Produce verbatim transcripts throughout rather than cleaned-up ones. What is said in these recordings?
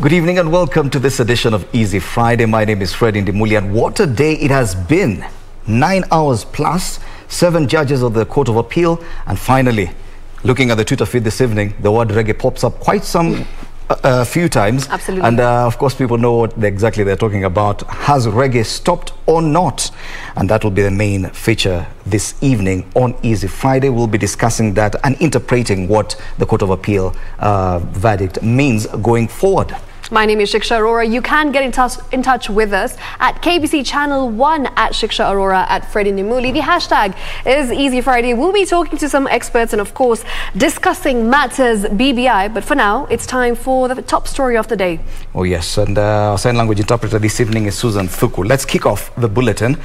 Good evening and welcome to this edition of Easy Friday. My name is Fred Indimuli, and what a day it has been. Nine hours plus, seven judges of the Court of Appeal, and finally, looking at the Twitter feed this evening, the word reggae pops up quite some a, a few times. Absolutely. And uh, of course, people know what exactly they're talking about. Has reggae stopped or not? And that will be the main feature this evening on Easy Friday. We'll be discussing that and interpreting what the Court of Appeal uh, verdict means going forward. My name is Shiksha Arora. You can get in touch, in touch with us at K B C Channel one, at Shiksha Arora, at Fred Indimuli. The hashtag is Easy Friday. We'll be talking to some experts and, of course, discussing matters B B I. But for now, it's time for the top story of the day. Oh, yes. And uh, our sign language interpreter this evening is Susan Thuku. Let's kick off the bulletin.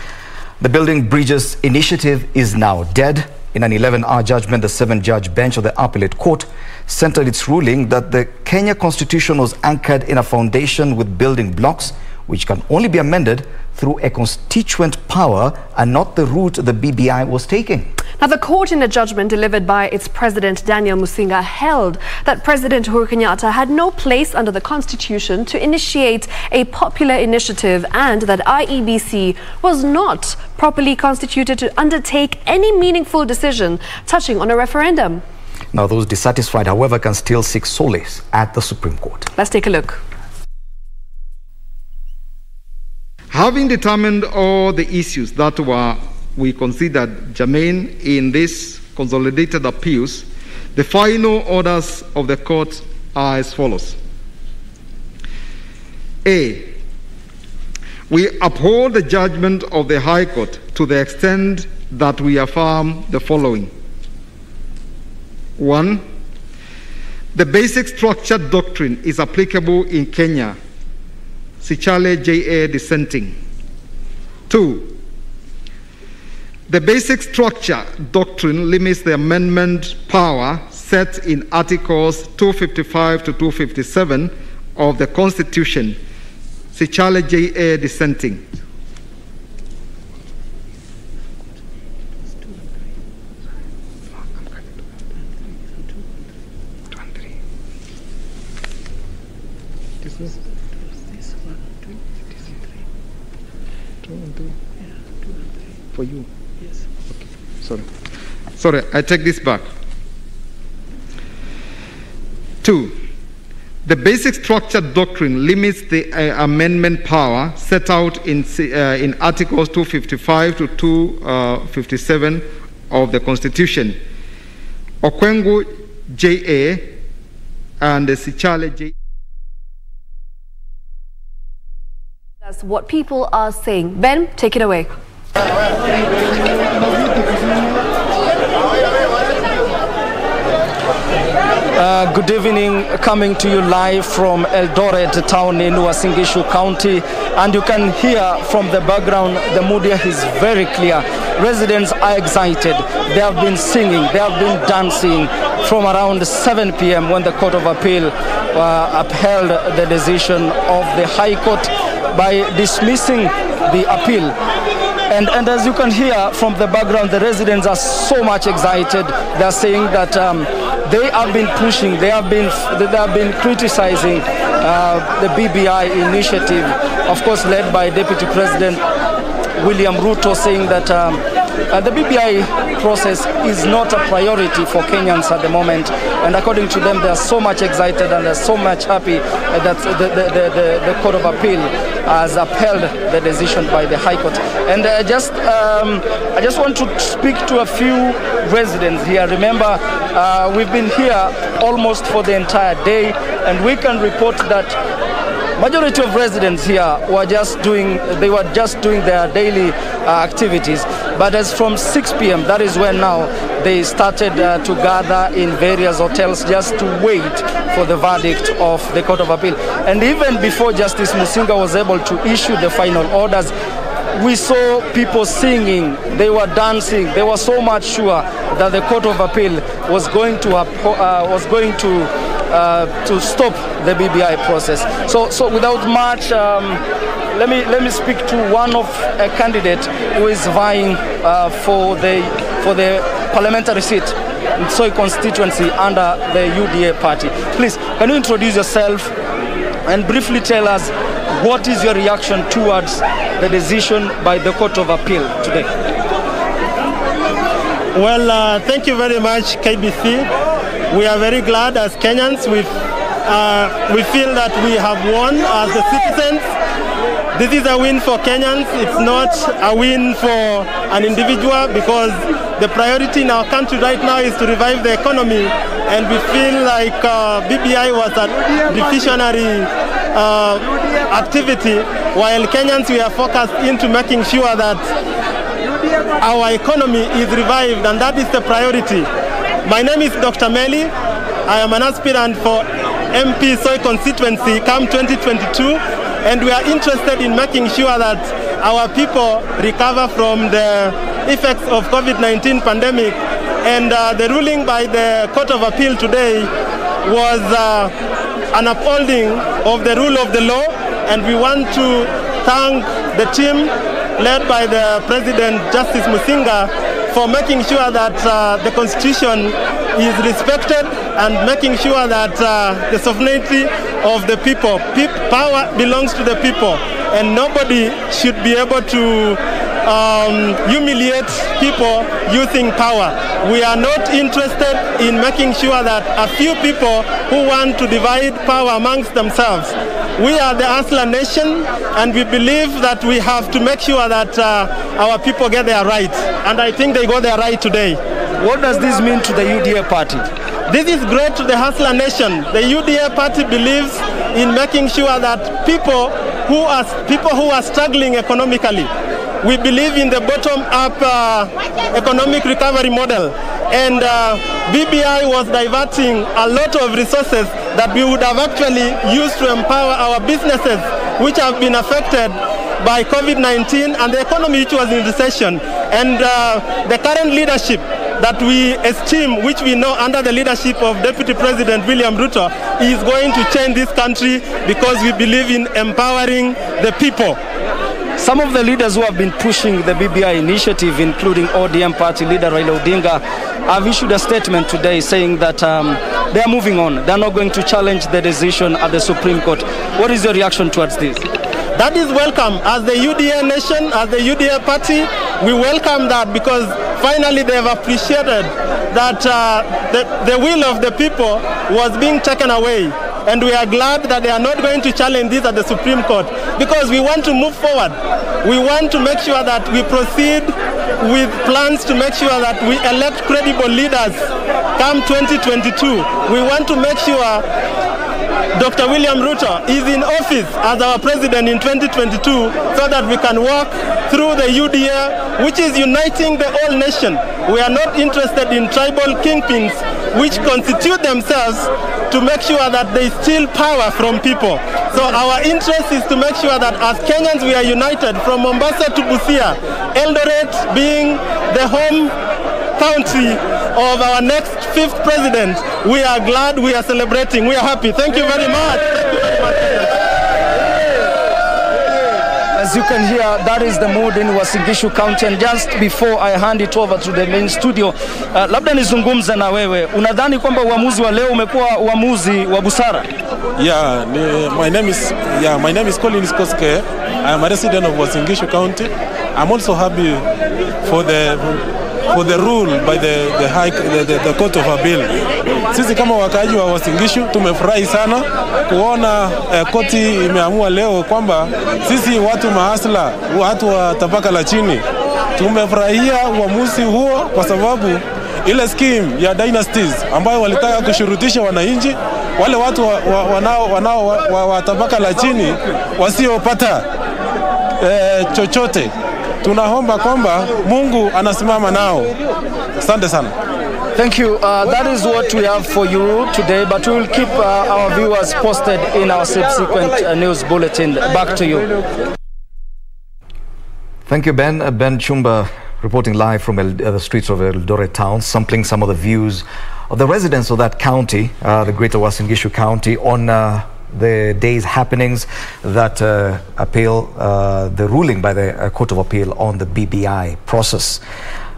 The Building Bridges Initiative is now dead. In an eleven hour judgment, the seven-judge bench of the Appellate Court centered its ruling that the Kenya Constitution was anchored in a foundation with building blocks, which can only be amended through a constituent power and not the route the B B I was taking. Now, the court, in a judgment delivered by its president, Daniel Musinga, held that President Uhuru Kenyatta had no place under the constitution to initiate a popular initiative, and that I E B C was not properly constituted to undertake any meaningful decision touching on a referendum. Now, those dissatisfied, however, can still seek solace at the Supreme Court. Let's take a look. Having determined all the issues that were we considered germane in this consolidated appeals, the final orders of the court are as follows. A. We uphold the judgment of the High Court to the extent that we affirm the following. One. The basic structure doctrine is applicable in Kenya. Sichale J A dissenting. Two, the basic structure doctrine limits the amendment power set in Articles two fifty-five to two fifty-seven of the Constitution. Sichale J A dissenting. For you? Yes. Okay. Sorry. Sorry, I take this back. Two, the basic structure doctrine limits the uh, amendment power set out in, uh, in Articles two fifty-five to two fifty-seven of the Constitution. Okwengu J A and Sichale J A. That's what people are saying. Ben, take it away. Uh, good evening, coming to you live from Eldoret town in Uasin Gishu County, and you can hear from the background the mood here is very clear. Residents are excited. They have been singing, they have been dancing from around seven p m when the Court of Appeal uh, upheld the decision of the High Court by dismissing the appeal. And, and as you can hear from the background, the residents are so much excited. They are saying that um, they have been pushing, they have been, they have been criticizing uh, the B B I initiative, of course led by Deputy President William Ruto, saying that um, uh, the B B I process is not a priority for Kenyans at the moment. And according to them, they are so much excited and they are so much happy that the, the, the, the Court of Appeal has upheld the decision by the High Court. And I just, um, I just want to speak to a few residents here. Remember, uh, we've been here almost for the entire day, and we can report that majority of residents here were just doing, they were just doing their daily uh, activities. But as from six p m, that is when now they started uh, to gather in various hotels just to wait for the verdict of the Court of Appeal. And even before Justice Musinga was able to issue the final orders, we saw people singing, they were dancing, they were so much sure that the Court of Appeal was going to, uh, was going to, uh, to stop the B B I process. So, so without much, um, let me let me speak to one of a candidate who is vying uh, for the for the parliamentary seat in Soy constituency under the U D A party. Please, can you introduce yourself and briefly tell us what is your reaction towards the decision by the Court of Appeal today? Well, uh, thank you very much, K B C. We are very glad as Kenyans. We've, uh, we feel that we have won as the citizens. This is a win for Kenyans. It's not a win for an individual, because the priority in our country right now is to revive the economy. And we feel like uh, B B I was a revolutionary uh, activity, while Kenyans, we are focused into making sure that our economy is revived, and that is the priority. My name is Doctor Meli. I am an aspirant for M P Soy constituency come twenty twenty-two, and we are interested in making sure that our people recover from the effects of COVID nineteen pandemic. And uh, the ruling by the Court of Appeal today was uh, an upholding of the rule of the law, and we want to thank the team led by the President Justice Musinga for making sure that uh, the Constitution is respected and making sure that uh, the sovereignty of the people, Pe power belongs to the people, and nobody should be able to um, humiliate people using power. We are not interested in making sure that a few people who want to divide power amongst themselves. We are the Aslan nation, and we believe that we have to make sure that uh, our people get their rights. And I think they got their right today. What does this mean to the U D A party? This is great to the Aslan nation. The U D A party believes in making sure that people who are, people who are struggling economically, we believe in the bottom-up uh, economic recovery model. And uh, B B I was diverting a lot of resources that we would have actually used to empower our businesses, which have been affected by COVID nineteen and the economy, which was in recession. And uh, the current leadership that we esteem, which we know under the leadership of Deputy President William Ruto, is going to change this country, because we believe in empowering the people. Some of the leaders who have been pushing the B B I initiative, including O D M party leader Raila Odinga, have issued a statement today saying that um, they are moving on. They are not going to challenge the decision at the Supreme Court. What is your reaction towards this? That is welcome. As the U D A nation, as the U D A party, we welcome that, because finally they have appreciated that uh, the, the will of the people was being taken away. And we are glad that they are not going to challenge this at the Supreme Court, because we want to move forward. We want to make sure that we proceed with plans to make sure that we elect credible leaders come twenty twenty-two. We want to make sure Doctor William Ruto is in office as our president in twenty twenty-two, so that we can walk through the U D A, which is uniting the whole nation. We are not interested in tribal kingpins, which constitute themselves to make sure that they steal power from people. So our interest is to make sure that as Kenyans we are united, from Mombasa to Busia, Eldoret being the home county of our next fifth president. We are glad, we are celebrating, we are happy. Thank you very much. Thank you very much. As you can hear, that is the mood in Uasin Gishu County. And just before I hand it over to the main studio, uh, labda nizungumze na wewe. Unadhani kwamba uamuzi wa leo umekuwa uamuzi wa busara? Yeah, my name is yeah, my name is Collins Koske. I am a resident of Uasin Gishu County. I'm also happy for the for the rule by the the high the, the, the Court of Appeal. Sisi kama wakaaji wa Uasin Gishu tumefurahi sana kuona eh, koti imeamua leo kwamba sisi watu mahasla, watu wa tabaka la chini, tumefurahia uamuzi huo, kwa sababu ile scheme ya dynasties ambayo walitaka kushurutisha wananchi, wale watu wa, wa, wanao, wanao wa, wa, wa tabaka la chini wasiopata eh, chochote, tunaomba kwamba Mungu anasimama nao. Asante sana. Thank you. Uh, that is what we have for you today, but we will keep uh, our viewers posted in our subsequent uh, news bulletin. Back to you. Thank you, Ben. Uh, Ben Chumba reporting live from El uh, the streets of Eldoret town, sampling some of the views of the residents of that county, uh, the greater Uasin Gishu County, on uh, the day's happenings that uh, appeal, uh, the ruling by the uh, Court of Appeal on the B B I process.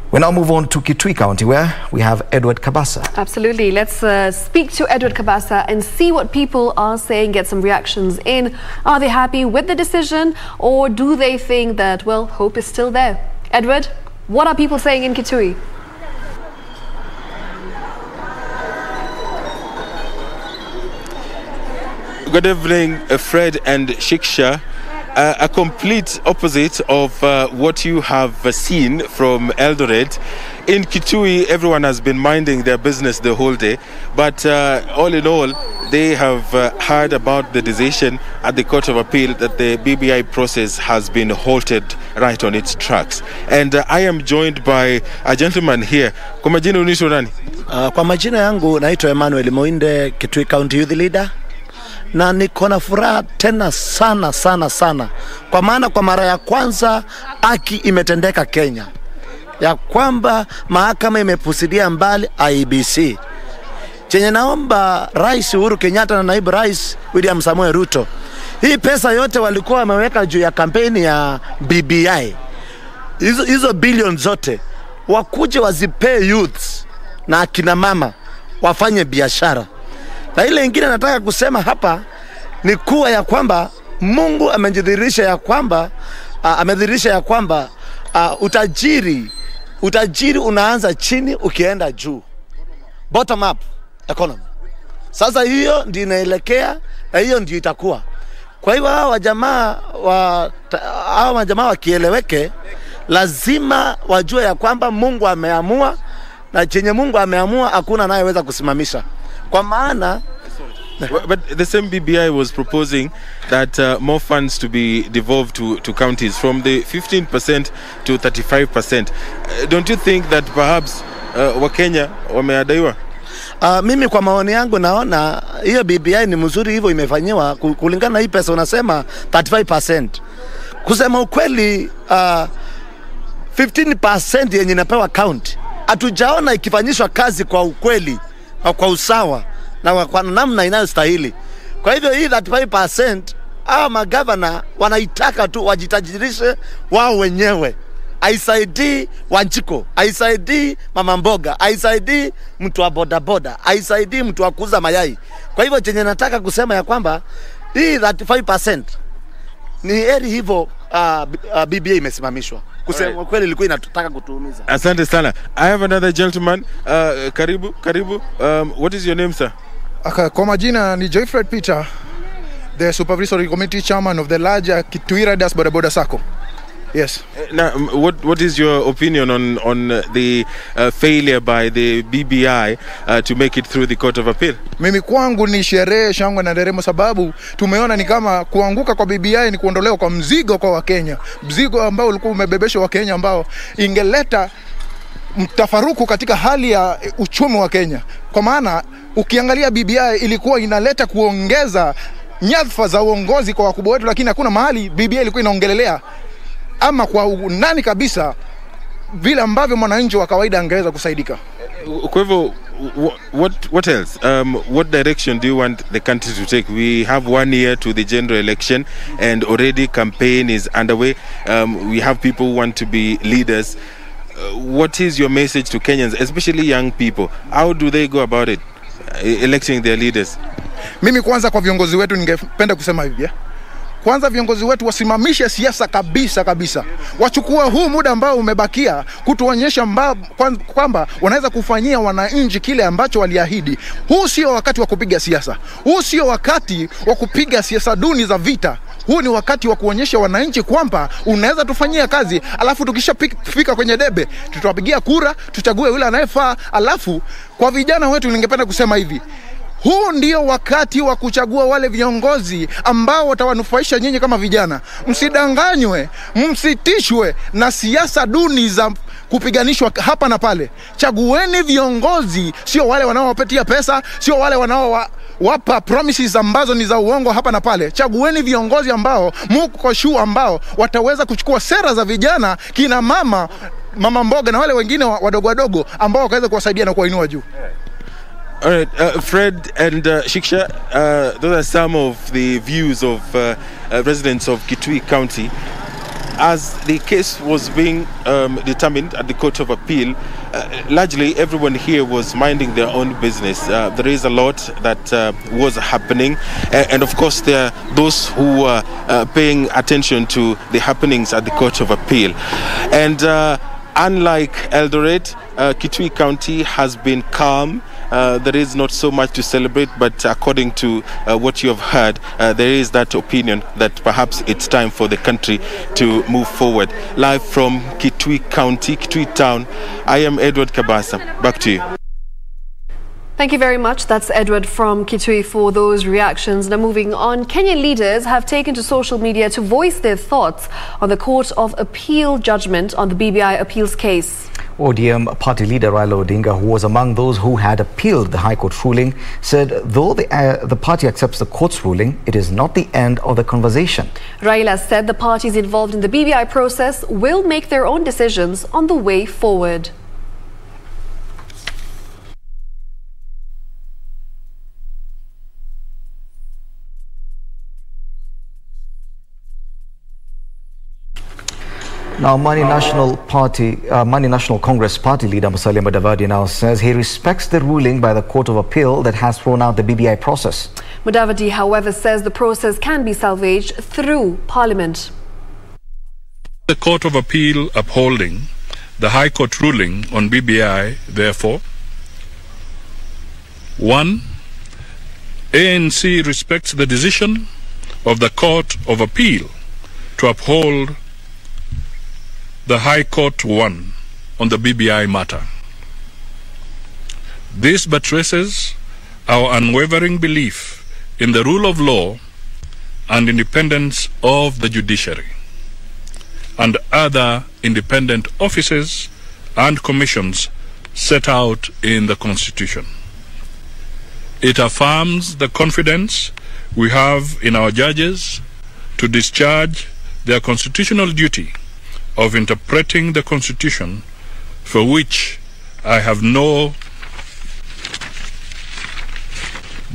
We now move on to Kitui County, where we have Edward Kabasa. Absolutely. Let's uh, speak to Edward Kabasa and see what people are saying, get some reactions in. Are they happy with the decision, or do they think that, well, hope is still there? Edward, what are people saying in Kitui? Good evening, uh, Fred and Shiksha. Uh, a complete opposite of uh, what you have uh, seen from Eldoret. In Kitui, everyone has been minding their business the whole day, but uh, all in all, they have uh, heard about the decision at the Court of Appeal that the B B I process has been halted right on its tracks. And uh, I am joined by a gentleman here. Kwa majina unaitwa nani? Uh, kwa majina yangu naitwa Emmanuel Moinde, Kitui County Youth Leader. Na niko na furaha tena sana sana sana, kwa maana kwa mara ya kwanza haki imetendeka Kenya, ya kwamba mahakama imepusidia mbali I E B C. Chenye naomba Rais Uhuru Kenyatta na Naibu Rais William Samoei Ruto, hii pesa yote walikuwa wameweka juu ya kampeni ya B B I, hizo hizo billion zote wakuje wazipee youths na akina mama wafanye biashara. Na ile ingine nataka kusema hapa ni kuwa ya kwamba Mungu amejidhihirisha ya kwamba uh, amedhihirisha ya kwamba uh, utajiri utajiri unaanza chini ukienda juu, bottom up economy. Sasa hiyo ndio inaelekea na hiyo ndio itakuwa. Kwa hiyo hao wajamaa wa hao wajamaa wakieleweke, lazima wajue ya kwamba Mungu ameamua, na chenye Mungu ameamua hakuna anayeweza kusimamisha. Kwa maana, but the same B B I was proposing that uh, more funds to be devolved to, to counties from the fifteen percent to thirty-five percent. Uh, don't you think that perhaps uh, Wakenya wameadaiwa? Uh, mimi kwa maoni yangu naona hiyo B B I ni mzuri hivyo imefanyiwa kulingana na hii pesa unasema thirty-five percent. Kusema ukweli uh, fifteen percent yenye inapewa county hatujaona ikifanyishwa kazi kwa ukweli, kwa usawa na kwa namna inayostahili. Kwa hivyo hii thirty-five percent hawa magavana wanaitaka tu wajitajirishe wao wenyewe. Haisaidii wanjiko, haisaidii mama mboga, haisaidii mtu wa bodaboda, haisaidii mtu wa kuuza mayai. Kwa hivyo chenye nataka kusema ya kwamba hii thirty-five percent ni heri hivyo uh, uh, B B I imesimamishwa. Kusema kweli ilikuwa inatutaka kutuumiza. Asante sana. I have another gentleman. Uh, karibu, karibu. Um, what is your name, sir? Okay, kwa majina ni Joyfred Peter, the Supervisory Committee Chairman of the larger Kitui Riders Boda Boda Sacco. Yes. Uh, now, what what is your opinion on on the uh, failure by the B B I uh, to make it through the Court of Appeal? Mimi kwangu ni sherehe, shangwe na nderemo, sababu tumeona ni kama kuanguka kwa B B I ni kuondolewa kwa mzigo kwa Wakenya, mzigo ambao ulikuwa umebebeshwa Wakenya, ambao ingeleta mtafaruku katika hali ya uchumi wa Kenya. Kwa maana ukiangalia B B I ilikuwa inaleta kuongeza nyadhifa za uongozi kwa wakubwa wetu, lakini hakuna mahali B B I ilikuwa inaongelelea ama kwa unani kabisa vile ambavyo mwananchi wa kawaida angeweza kusaidika. Kwa hivyo, what what else? Um, what direction do you want the country to take? We have one year to the general election, and already campaign is underway. Um, we have people who want to be leaders. Uh, what is your message to Kenyans, especially young people? How do they go about it, electing their leaders? Mimi kwanza kwa viongozi wetu ningependa kusema hivi, yeah? Kwanza viongozi wetu wasimamishe siasa kabisa kabisa. Wachukua huu muda ambao umebakia kutuonyesha kwamba wanaweza kufanyia wananchi kile ambacho waliahidi. Huu sio wakati wa kupiga siasa. Huu sio wakati wa kupiga siasa duni za vita. Huu ni wakati wa kuonyesha wananchi kwamba unaweza tufanyia kazi, alafu tukishafika kwenye debe tutawapigia kura, tuchague yule anayefaa. Alafu kwa vijana wetu ningependa kusema hivi, huu ndio wakati wa kuchagua wale viongozi ambao watawanufaisha nyinyi kama vijana. Msidanganywe, msitishwe na siasa duni za kupiganishwa hapa na pale. Chagueni viongozi, sio wale wanaowapatia pesa, sio wale wanaowapa promises ambazo ni za uongo hapa na pale. Chagueni viongozi ambao mko sure ambao wataweza kuchukua sera za vijana, kina mama, mama mboga na wale wengine wadogo wadogo ambao wakaweza kuwasaidia na kuwainua juu. All right, uh, Fred and uh, Shiksha, uh, those are some of the views of uh, uh, residents of Kitui County. as the case was being um, determined at the Court of Appeal, uh, largely everyone here was minding their own business. Uh, there is a lot that uh, was happening, and, and of course there are those who are uh, paying attention to the happenings at the Court of Appeal. And uh, unlike Eldoret, uh, Kitui County has been calm. Uh, there is not so much to celebrate, but according to uh, what you have heard, uh, there is that opinion that perhaps it's time for the country to move forward. Live from Kitui County, Kitui Town, I am Edward Kabasa. Back to you. Thank you very much. That's Edward from Kitui for those reactions. Now moving on, Kenyan leaders have taken to social media to voice their thoughts on the Court of Appeal judgment on the B B I appeals case. O D M party leader Raila Odinga, who was among those who had appealed the High Court ruling, said though the, uh, the party accepts the court's ruling, it is not the end of the conversation. Raila said the parties involved in the B B I process will make their own decisions on the way forward. Now, Mani National Party, uh, Mani National Congress Party leader Musalia Mudavadi now says he respects the ruling by the Court of Appeal that has thrown out the B B I process. Mudavadi, however, says the process can be salvaged through Parliament. The Court of Appeal upholding the High Court ruling on B B I, therefore, one, A N C respects the decision of the Court of Appeal to uphold the High Court won on the B B I matter. This buttresses our unwavering belief in the rule of law and independence of the judiciary and other independent offices and commissions set out in the Constitution. It affirms the confidence we have in our judges to discharge their constitutional duty of interpreting the Constitution, for which I have no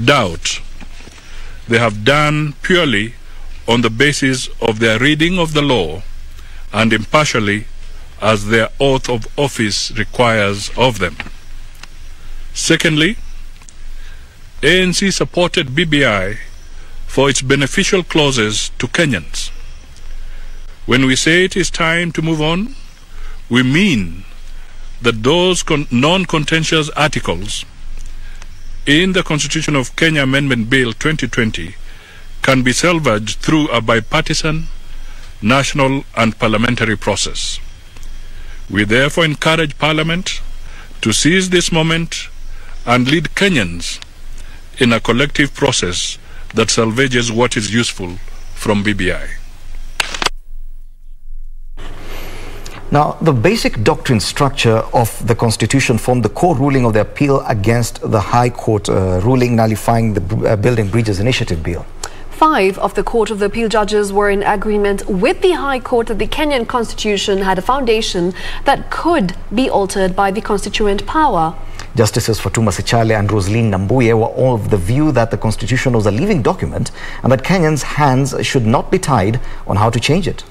doubt they have done purely on the basis of their reading of the law and impartially as their oath of office requires of them. Secondly, A N C supported B B I for its beneficial clauses to Kenyans. When we say it is time to move on, we mean that those con non-contentious articles in the Constitution of Kenya Amendment Bill twenty twenty can be salvaged through a bipartisan, national and parliamentary process. We therefore encourage Parliament to seize this moment and lead Kenyans in a collective process that salvages what is useful from B B I. Now, the basic doctrine structure of the Constitution formed the core ruling of the appeal against the High Court uh, ruling nullifying the uh, Building Bridges Initiative Bill. Five of the Court of the Appeal judges were in agreement with the High Court that the Kenyan Constitution had a foundation that could be altered by the constituent power. Justices Fatuma Sichale and Rosaline Nambuye were all of the view that the Constitution was a living document and that Kenyans' hands should not be tied on how to change it.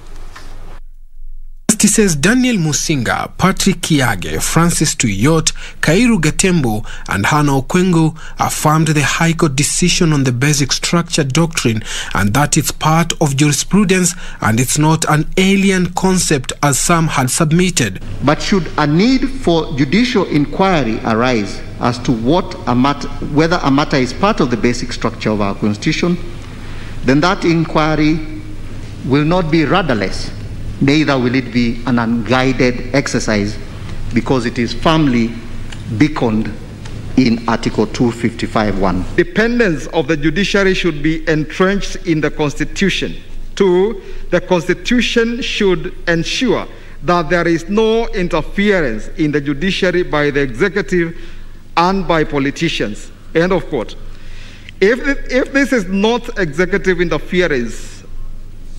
Justices Daniel Musinga, Patrick Kiage, Francis Tuyot, Kairu Gatembo and Hannah Okwengu affirmed the High Court decision on the basic structure doctrine and that it's part of jurisprudence and it's not an alien concept as some had submitted. But should a need for judicial inquiry arise as to what a matter, whether a matter is part of the basic structure of our Constitution, then that inquiry will not be rudderless. Neither will it be an unguided exercise because it is firmly beaconed in Article two fifty-five one. Dependence of the judiciary should be entrenched in the Constitution. Two, the Constitution should ensure that there is no interference in the judiciary by the executive and by politicians. End of quote. If, if this is not executive interference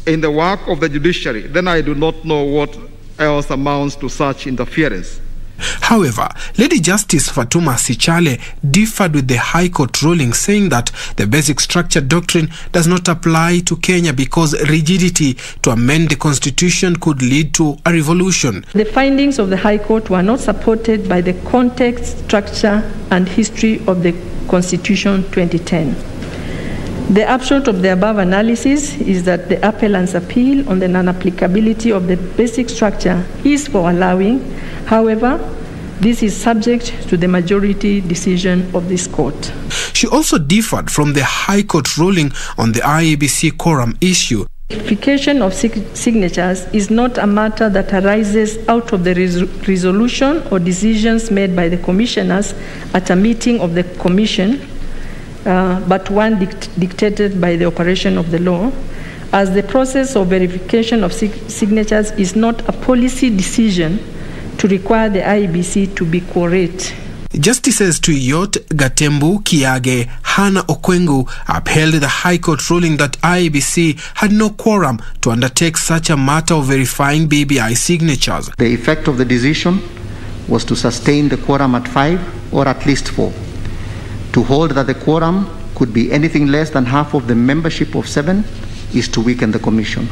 in the work of the judiciary, then I do not know what else amounts to such interference. However, Lady Justice Fatuma Sichale differed with the High Court ruling, saying that the basic structure doctrine does not apply to Kenya because rigidity to amend the constitution could lead to a revolution. The findings of the High Court were not supported by the context, structure and history of the Constitution twenty ten. The upshot of the above analysis is that the appellant's appeal on the non-applicability of the basic structure is for allowing. However, this is subject to the majority decision of this court. She also differed from the High Court ruling on the I E B C quorum issue. Verification of signatures is not a matter that arises out of the res resolution or decisions made by the commissioners at a meeting of the commission, uh, but one dict dictated by the operation of the law, as the process of verification of sig signatures is not a policy decision to require the I E B C to be quorate. Justices Tuiyot, Gatembu, Kiage, Hannah Okwengu upheld the High Court ruling that I E B C had no quorum to undertake such a matter of verifying B B I signatures. The effect of the decision was to sustain the quorum at five or at least four, to hold that the quorum could be anything less than half of the membership of seven is to weaken the Commission.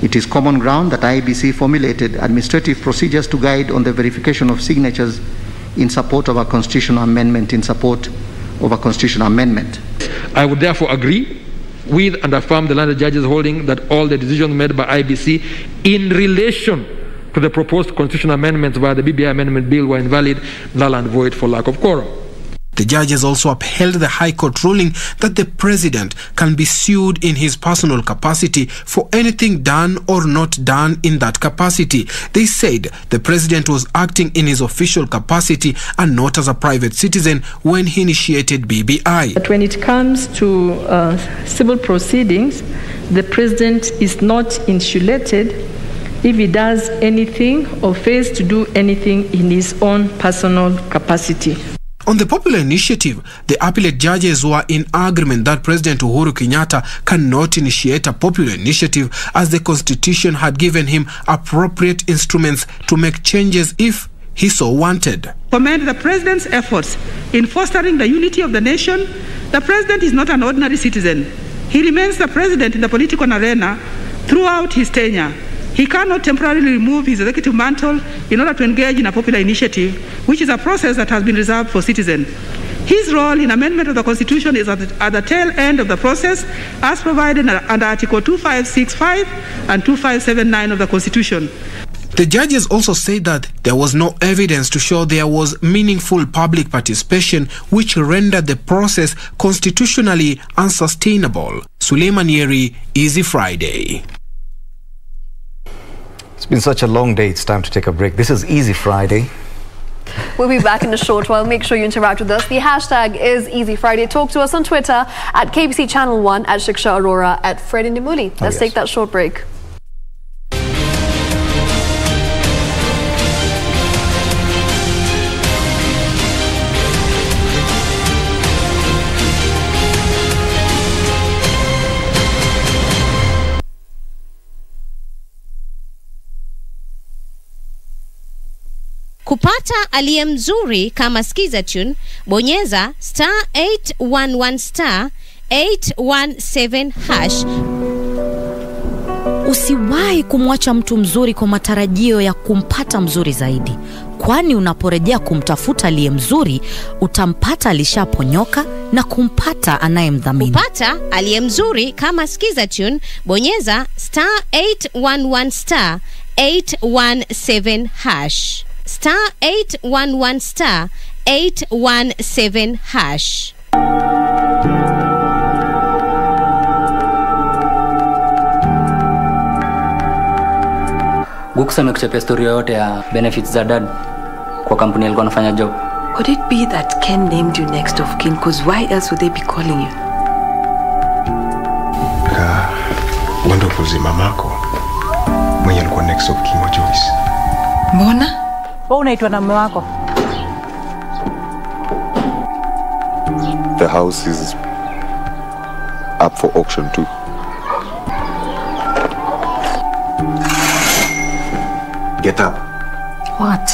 It is common ground that I E B C formulated administrative procedures to guide on the verification of signatures in support of a constitutional amendment, in support of a constitutional amendment. I would therefore agree with and affirm the land judges' holding that all the decisions made by I E B C in relation to the proposed constitutional amendments via the B B I amendment bill were invalid, null and void for lack of quorum. The judges also upheld the High Court ruling that the president can be sued in his personal capacity for anything done or not done in that capacity. They said the president was acting in his official capacity and not as a private citizen when he initiated B B I. But when it comes to uh, civil proceedings, the president is not insulated if he does anything or fails to do anything in his own personal capacity. On the popular initiative, the appellate judges were in agreement that President Uhuru Kenyatta cannot initiate a popular initiative as the Constitution had given him appropriate instruments to make changes if he so wanted. Commend the President's efforts in fostering the unity of the nation. The President is not an ordinary citizen. He remains the President in the political arena throughout his tenure. He cannot temporarily remove his executive mantle in order to engage in a popular initiative, which is a process that has been reserved for citizens. His role in amendment of the Constitution is at the, at the tail end of the process, as provided under Article two five six five and two five seven nine of the Constitution. The judges also say that there was no evidence to show there was meaningful public participation, which rendered the process constitutionally unsustainable. Suleiman Yeri, Easy Friday. It's been such a long day, it's time to take a break. This is Easy Friday. We'll be back in a short while. Make sure you interact with us. The hashtag is Easy Friday. Talk to us on Twitter at K B C Channel one, at Shiksha Arora, at Fred Indimuli. Let's oh, yes. take that short break. Kupata aliye mzuri kama skiza tune, bonyeza star eight one one star eight one seven hash. Usiwahi kumwacha mtu mzuri kwa matarajio ya kumpata mzuri zaidi, kwani unaporejea kumtafuta aliye mzuri utampata alishaponyoka na kumpata anayemdhamini. Kupata aliye mzuri kama skiza tune, bonyeza star eight one one star eight one seven hash. Star eight one one star eight one seven hash. Gukusame kuchapia story yote ya benefits za dad kwa kampuni alikuwa anafanya job. Could it be that Ken named you next of kin? Cause why else would they be calling you? Ka wando kuzi mamako mwenye alikuwa next of kin wa Joyce. Mbona? The house is up for auction too. Get up. What?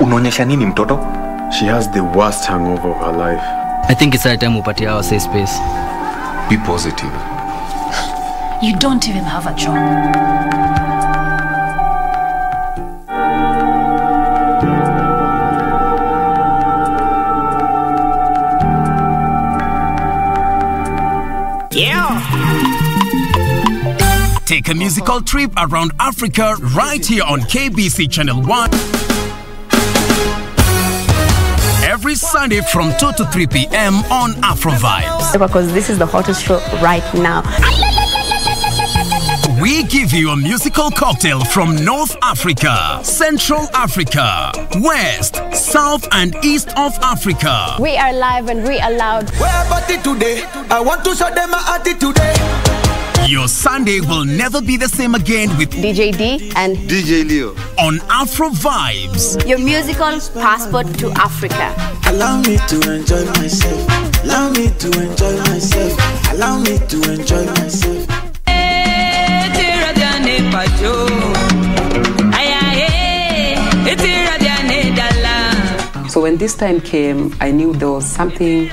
Unaonyesha nini mtoto? She has the worst hangover of her life. I think it's high time we party our safe space. Be positive. You don't even have a job. Yeah. Take a musical trip around Africa right here on K B C Channel one. Every Sunday from two to three p m on Afro Vibes. Because this is the hottest show right now. We give you a musical cocktail from North Africa, Central Africa, West, South and East of Africa. We are live and we are loud. We're party today. I want to show them my attitude. Your Sunday will never be the same again with D J D and D J Leo on Afro Vibes. Your musical passport to Africa. Allow me to enjoy myself. Allow me to enjoy myself. Allow me to enjoy myself. So when this time came, I knew there was something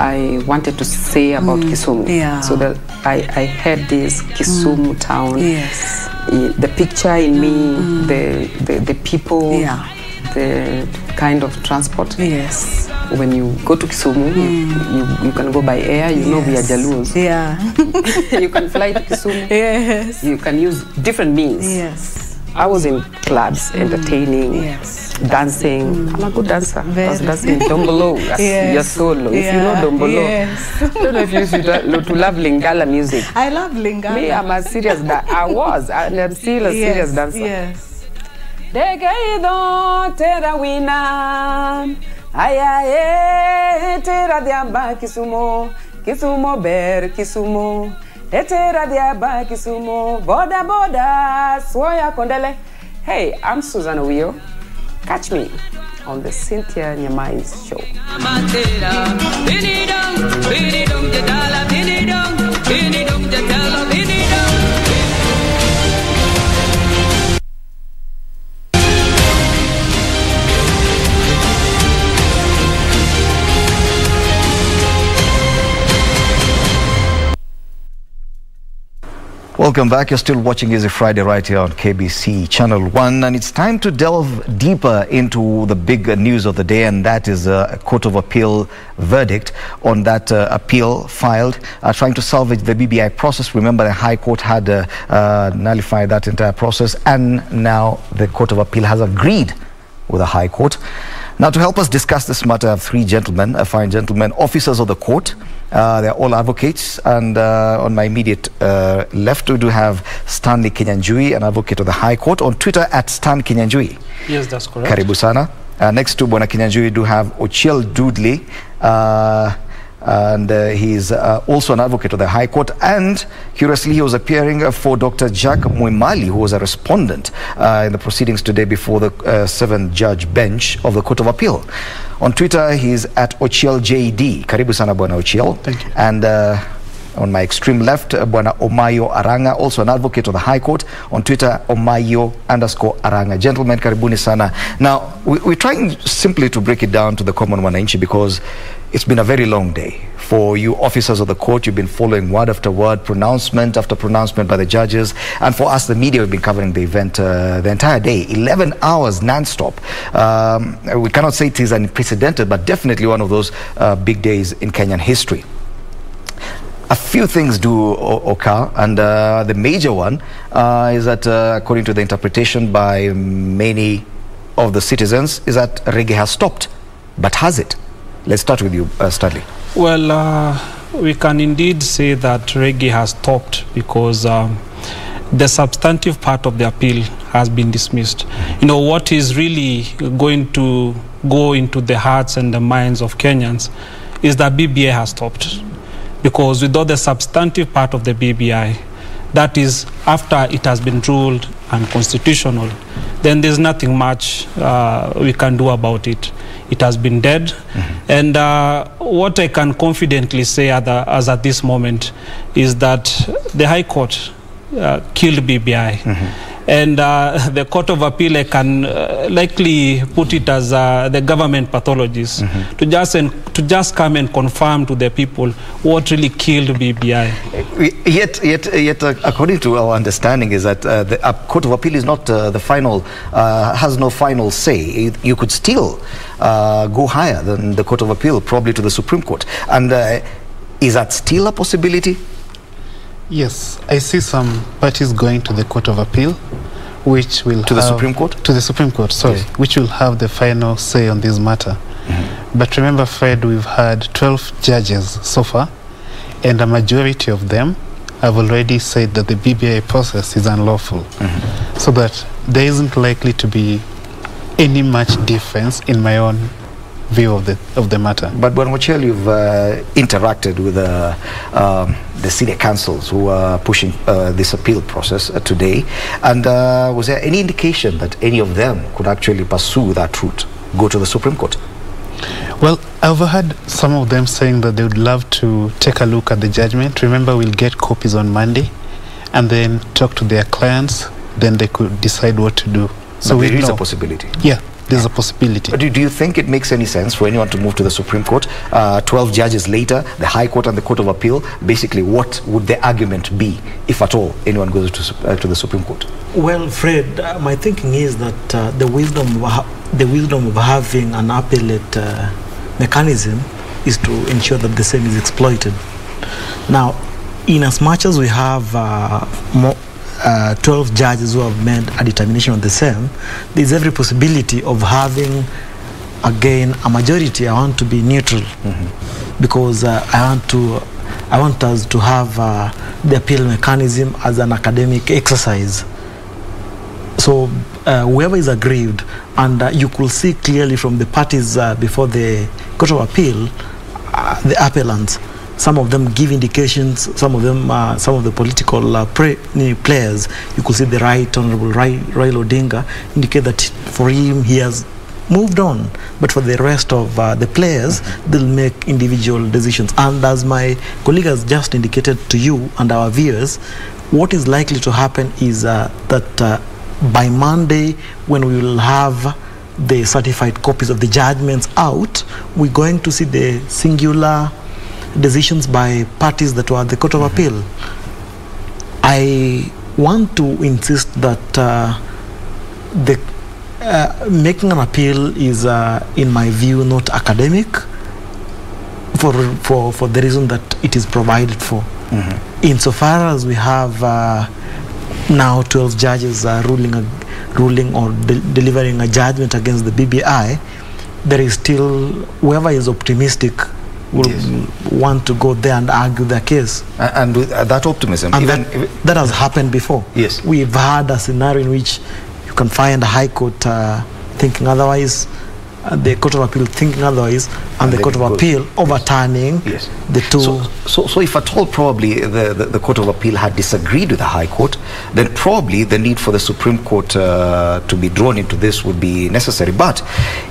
I wanted to say about mm, Kisumu. Yeah. So that I, I had this Kisumu mm, town. Yes. The picture in me, mm. the, the the people, yeah. the kind of transport. Yes. When you go to Kisumu, mm. you, you, you can go by air, you yes. know we are Jaloos. Yeah. You can fly to Kisumu. Yes. You can use different means. Yes. I was in clubs, entertaining, mm, yes. dancing. Mm. I'm a good dancer. Very. I was dancing dombolo. Yes. You're solo. Yeah. If you know dombolo, yes. I don't know if you should to love Lingala music. I love Lingala. Me, I'm a serious dancer. I was, and I'm still a yes. serious dancer. Yes. Dekaido tera wina, ayaye tera diamba Kisumu, Kisumu ber Kisumu. Hey, I'm Susan Owiyo. Catch me on the Cynthia Nyamai's show. Welcome back. You're still watching Easy Friday right here on K B C Channel one, and it's time to delve deeper into the big news of the day, and that is a Court of Appeal verdict on that uh, appeal filed uh, trying to salvage the B B I process. Remember, the High Court had uh, uh, nullified that entire process, and now the Court of Appeal has agreed with the High Court. Now, to help us discuss this matter, I have three gentlemen, uh, fine gentlemen, officers of the court. Uh, they're all advocates, and uh, on my immediate uh, left we do have Stanley Kinyanjui, an advocate of the High Court, on Twitter at Stan Kinyanjui. Yes, that's correct. Karibu sana. Uh, next to Bwana Kinyanjui we do have Ochiel Dudley, uh, and uh, he's uh, also an advocate of the High Court, and curiously he was appearing for Doctor Jack Mwimali, who was a respondent uh, in the proceedings today before the uh, seven judge bench of the Court of Appeal. On Twitter he's at Ochiel J D. Karibu sana Bwana Ochiel. Thank you. And uh, on my extreme left, uh, Bwana Omayo Aranga, also an advocate of the High Court. On Twitter, Omayo underscore Aranga. Gentlemen, karibuni sana. Now, we, we're trying simply to break it down to the common wananchi, because it's been a very long day. For you officers of the court, you've been following word after word, pronouncement after pronouncement by the judges. And for us, the media, we've been covering the event uh, the entire day. eleven hours non-stop. Um, we cannot say it is unprecedented, but definitely one of those uh, big days in Kenyan history. A few things do occur, and uh, the major one uh, is that, uh, according to the interpretation by many of the citizens, is that reggae has stopped. But has it? Let's start with you, uh, Stanley. Well, uh, we can indeed say that reggae has stopped, because um, the substantive part of the appeal has been dismissed. You know, what is really going to go into the hearts and the minds of Kenyans is that B B I has stopped. Because without the substantive part of the B B I, that is after it has been ruled unconstitutional, then there's nothing much uh, we can do about it. It has been dead. Mm-hmm. And uh, what I can confidently say at the, as at this moment is that the High Court uh, killed B B I. Mm-hmm. and uh, the Court of Appeal can uh, likely put it as uh, the government pathologies mm-hmm. to just and to just come and confirm to the people what really killed B B I. Yet, yet, yet, uh, according to our understanding, is that uh, the uh, Court of Appeal is not uh, the final, uh, has no final say. You could still uh, go higher than the Court of Appeal, probably to the Supreme Court. And uh, is that still a possibility? Yes, I see some parties going to the Court of Appeal, which will to have, the Supreme Court to the Supreme Court. Sorry, yes. Which will have the final say on this matter. Mm-hmm. But remember, Fred, we've had twelve judges so far, and a majority of them have already said that the B B I process is unlawful, mm-hmm. so that there isn't likely to be any much difference in my own view of the of the matter. But when Ochiel, you've uh, interacted with uh, um, the city councils who are pushing uh, this appeal process uh, today, and uh, was there any indication that any of them could actually pursue that route, go to the Supreme Court? Well, I've heard some of them saying that they would love to take a look at the judgment. Remember, we'll get copies on Monday, and then talk to their clients. Then they could decide what to do. So but there we is know. a possibility. Yeah. There's a possibility. Do, do you think it makes any sense for anyone to move to the Supreme Court? Uh, twelve judges later, the High Court and the Court of Appeal, basically what would the argument be, if at all, anyone goes to, uh, to the Supreme Court? Well, Fred, uh, my thinking is that uh, the, wisdom of the wisdom of having an appellate uh, mechanism is to ensure that the same is exploited. Now, in as much as we have uh, more Uh, twelve judges who have made a determination on the same, there's every possibility of having, again, a majority. I want to be neutral mm-hmm. because uh, I want to, I want us to have uh, the appeal mechanism as an academic exercise. So uh, whoever is aggrieved, and uh, you could see clearly from the parties uh, before the Court of Appeal, uh, the appellants, some of them give indications, some of them, uh, some of the political uh, pre players, you could see the right Honorable Raila Odinga indicate that for him he has moved on. But for the rest of uh, the players, they'll make individual decisions. And as my colleague has just indicated to you and our viewers, what is likely to happen is uh, that uh, by Monday, when we will have the certified copies of the judgments out, we're going to see the singular decisions by parties that were at the Court of Appeal. I want to insist that uh, the uh, making an appeal is, uh, in my view, not academic for, for, for the reason that it is provided for. Mm-hmm. Insofar as we have uh, now twelve judges uh, ruling, a, ruling or de delivering a judgment against the B B I, there is still, whoever is optimistic will yes. want to go there and argue their case. Uh, and with uh, that optimism. And even that, that has happened before. Yes. We've had a scenario in which you can find a High Court uh, thinking otherwise, uh, the Court of Appeal thinking otherwise, and, and the Court of Appeal overturning yes. the two. So, so, so if at all probably the, the, the Court of Appeal had disagreed with the High Court, then probably the need for the Supreme Court uh, to be drawn into this would be necessary. But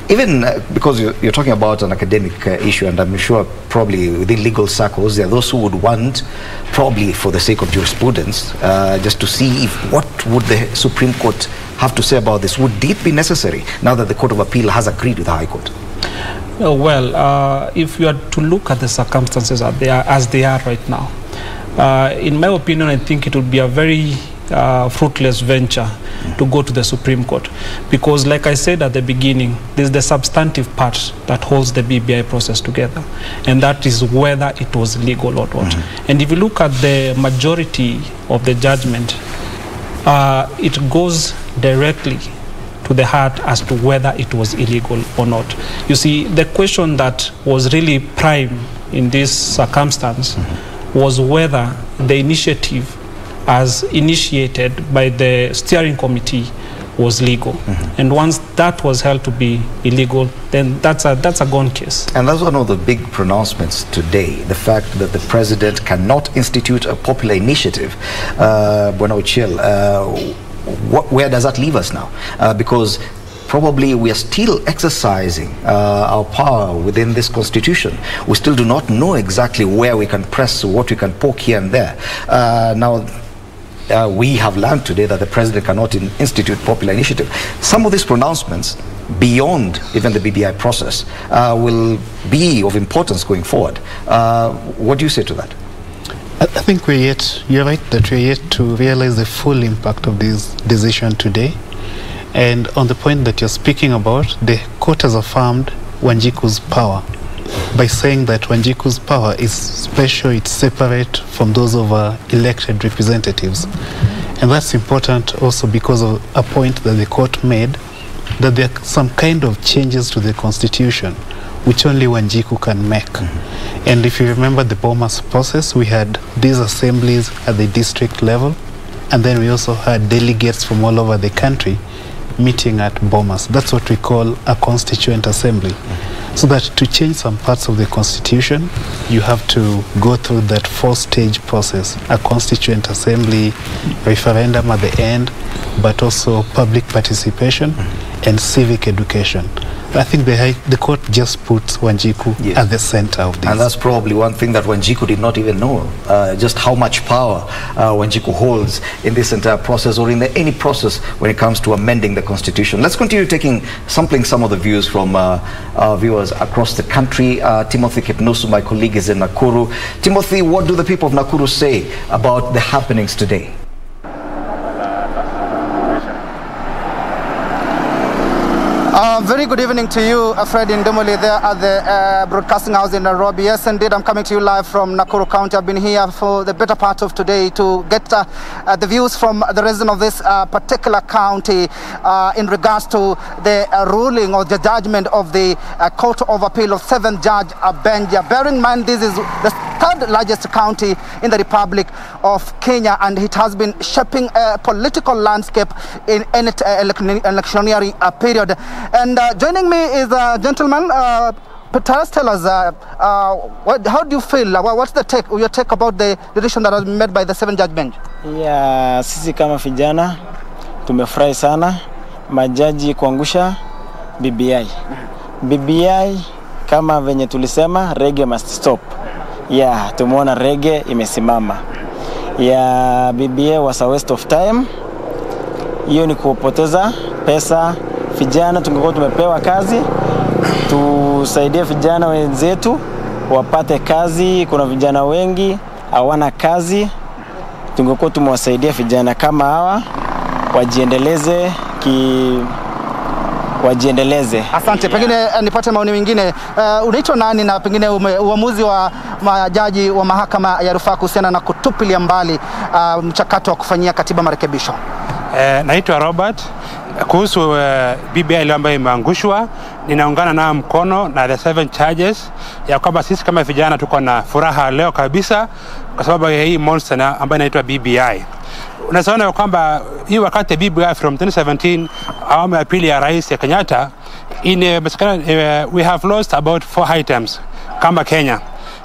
even uh, because you're, you're talking about an academic uh, issue, and I'm sure probably within legal circles, there are those who would want, probably for the sake of jurisprudence, uh, just to see if what would the Supreme Court have to say about this. Would it be necessary now that the Court of Appeal has agreed with the High Court? Oh, well, uh, if you are to look at the circumstances as they are, as they are right now, uh, in my opinion, I think it would be a very uh, fruitless venture mm-hmm. to go to the Supreme Court. Because like I said at the beginning, there's the substantive part that holds the B B I process together. And that is whether it was legal or not. Mm-hmm. And if you look at the majority of the judgment, Uh, it goes directly to the heart as to whether it was illegal or not. You see, the question that was really prime in this circumstance mm-hmm. was whether the initiative as initiated by the steering committee was legal. Mm-hmm. And once that was held to be illegal, then that's a, that's a gone case. And that's one of the big pronouncements today, the fact that the president cannot institute a popular initiative. Uh, bueno, Ochiel, uh, what, where does that leave us now? Uh, because probably we are still exercising uh, our power within this constitution. We still do not know exactly where we can press, what we can poke here and there. Uh, now, uh, we have learned today that the president cannot in institute popular initiative. Some of these pronouncements, beyond even the B B I process, uh, will be of importance going forward. Uh, what do you say to that? I think we're yet, you're right that we're yet to realize the full impact of this decision today. And on the point that you're speaking about, the court has affirmed Wanjiku's power by saying that Wanjiku's power is special, it's separate from those of our elected representatives. And that's important also because of a point that the court made, that there are some kind of changes to the constitution which only Wanjiku can make. Mm-hmm. And if you remember the Bomas process, we had these assemblies at the district level, and then we also had delegates from all over the country meeting at Bomas. That's what we call a constituent assembly. Mm-hmm. So that to change some parts of the constitution, you have to go through that four-stage process, a constituent assembly, referendum at the end, but also public participation mm-hmm. and civic education. I think the, the court just puts Wanjiku yes. at the center of this. And that's probably one thing that Wanjiku did not even know, uh, just how much power uh, Wanjiku holds in this entire process, or in the, any process when it comes to amending the constitution. Let's continue taking, sampling some of the views from uh, our viewers across the country. Uh, Timothy Kipnosu, my colleague, is in Nakuru. Timothy, what do the people of Nakuru say about the happenings today? Uh, very good evening to you, Fred Indimuli, there at the uh, broadcasting house in Nairobi. Yes, indeed, I'm coming to you live from Nakuru County. I've been here for the better part of today to get uh, uh, the views from the resident of this uh, particular county uh, in regards to the uh, ruling or the judgment of the uh, Court of Appeal of seventh Judge Abenja. Bear in mind, this is the third largest county in the Republic of Kenya, and it has been shaping a political landscape in an electioneering uh, period. And uh, joining me is a gentleman. Uh, Peters, tell us, uh, uh, what, how do you feel? Uh, what's the take, your take about the decision that was made by the seventh judge bench? Yeah, sisi kama vijana tumefurahi sana majaji kuangusha B B I. B B I kama venye tulisema, reggae must stop. Yeah, tumeona reggae imesimama. Yeah, B B I was a waste of time. Hiyo ni kupoteza pesa. Vijana tungekuwa tumepewa kazi, tusaidie vijana wenzetu wapate kazi. Kuna vijana wengi hawana kazi, tungekuwa tumewasaidia vijana kama hawa wajiendeleze ki wajiendeleze. Asante. Pengine yeah. nipate maoni mengine. Uh, unaitwa nani, na pengine ume, uamuzi wa majaji wa mahakama ya rufaa kuhusiana na kutupilia mbali uh, mchakato wa kufanyia katiba marekebisho? Eh, naitwa Robert. Kuhusu uh, B B I ambayo imeangushwa, ninaungana na mkono na the seven charges ya kwamba sisi kama vijana tuko na furaha leo kabisa kwa sababu ya hii monster na ambayo inaitwa B B I. Unaona kwamba hii wakati B B I from twenty seventeen awamu ya pili ya Rais ya Kenyatta in uh, we have lost about four items kama Kenya.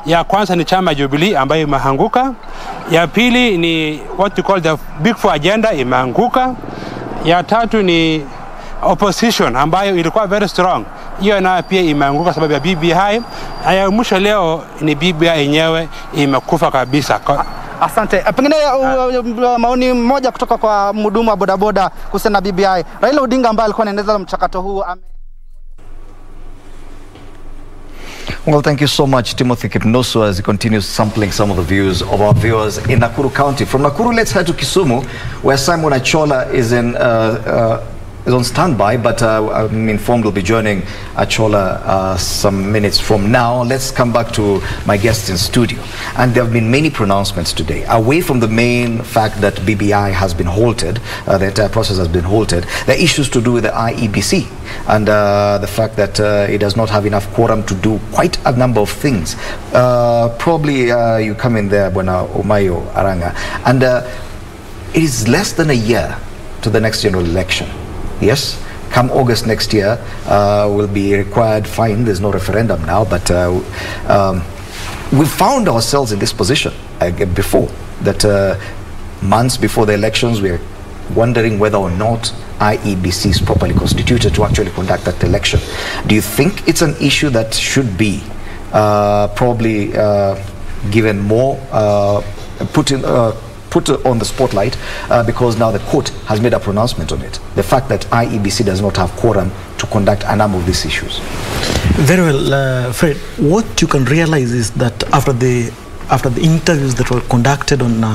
Ya kwanza ni chama Jubilee ambayo imeanguka, ya pili ni what we call the big four agenda imeanguka, ya tatu ni opposition ambayo ilikuwa very strong, hiyo na pia imeanguka sababu ya B B I. Haya mwisho leo ni B B I yenyewe imekufa kabisa. Asante. Pengine uh, maoni moja kutoka kwa mhudumu wa bodaboda kuhusiana na B B I. Raila Odinga ambaye alikuwa anaendeleza mchakato huu ame... Well, thank you so much, Timothy Kipnosu, as he continues sampling some of the views of our viewers in Nakuru County. From Nakuru, let's head to Kisumu, where Simon Achola is in uh, uh, is on standby, but uh, I'm informed we'll be joining Achola uh, some minutes from now. Let's come back to my guests in studio. And there have been many pronouncements today. Away from the main fact that B B I has been halted, uh, the entire process has been halted, there are issues to do with the I E B C. And uh, the fact that uh, it does not have enough quorum to do quite a number of things. Uh, probably uh, you come in there, Bwana Omayo Aranga. And uh, it is less than a year to the next general election. Yes, come August next year, uh, will be required, fine, there's no referendum now, but uh, um, we found ourselves in this position uh, before, that uh, months before the elections, we are wondering whether or not I E B C is properly constituted to actually conduct that election. Do you think it's an issue that should be uh, probably uh, given more, uh, put in, uh, put on the spotlight uh, because now the court has made a pronouncement on it. The fact that I E B C does not have quorum to conduct a number of these issues. Very well, uh, Fred. What you can realize is that after the after the interviews that were conducted on uh,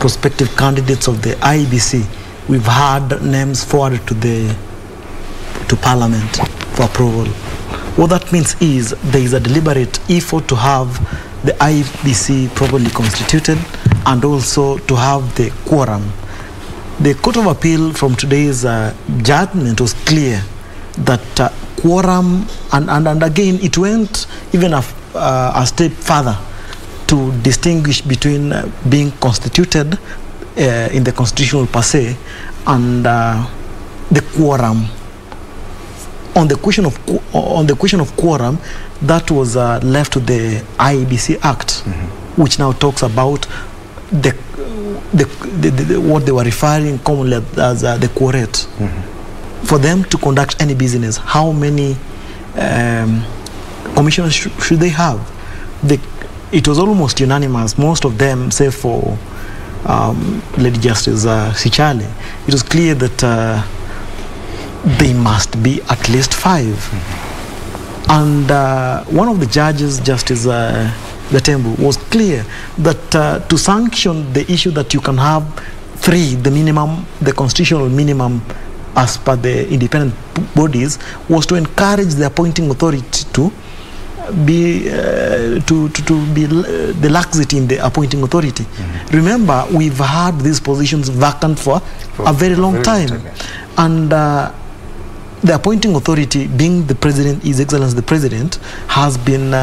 prospective candidates of the I E B C, we've had names forwarded to the to Parliament for approval. What that means is there is a deliberate effort to have the I E B C properly constituted and also to have the quorum. The Court of Appeal from today's uh, judgment was clear that uh, quorum, and, and, and again it went even a, uh, a step further to distinguish between uh, being constituted uh, in the constitutional per se and uh, the quorum. On the question of on the question of quorum, that was uh, left to the I E B C Act, mm-hmm. which now talks about the, the, the, the what they were referring commonly as uh, the quorate. Mm-hmm. For them to conduct any business, how many um, commissioners sh should they have? The, it was almost unanimous. Most of them, save for um, Lady Justice uh, Sichale, it was clear that. Uh, They must be at least five. Mm-hmm. And uh, one of the judges, Justice uh, Gatembu, was clear that uh, to sanction the issue that you can have three, the minimum, the constitutional minimum as per the independent bodies, was to encourage the appointing authority to be uh, to, to, to be uh, the laxity in the appointing authority. Mm-hmm. Remember, we've had these positions vacant for, for a very long, very time. long time. And uh, the appointing authority, being the president, His Excellency the President, has been uh,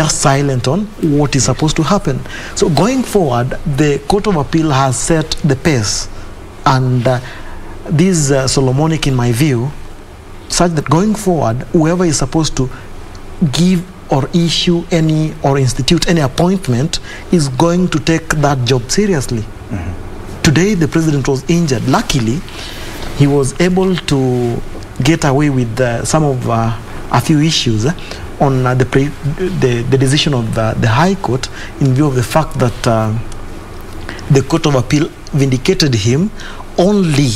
just silent on what is supposed to happen. So going forward, the Court of Appeal has set the pace, and uh, this is uh, Solomonic in my view, such that going forward, whoever is supposed to give or issue any or institute any appointment is going to take that job seriously. Mm-hmm. Today, the president was injured. Luckily, he was able to get away with uh, some of uh, a few issues uh, on uh, the, pre the the decision of the, the High Court, in view of the fact that uh, the Court of Appeal vindicated him only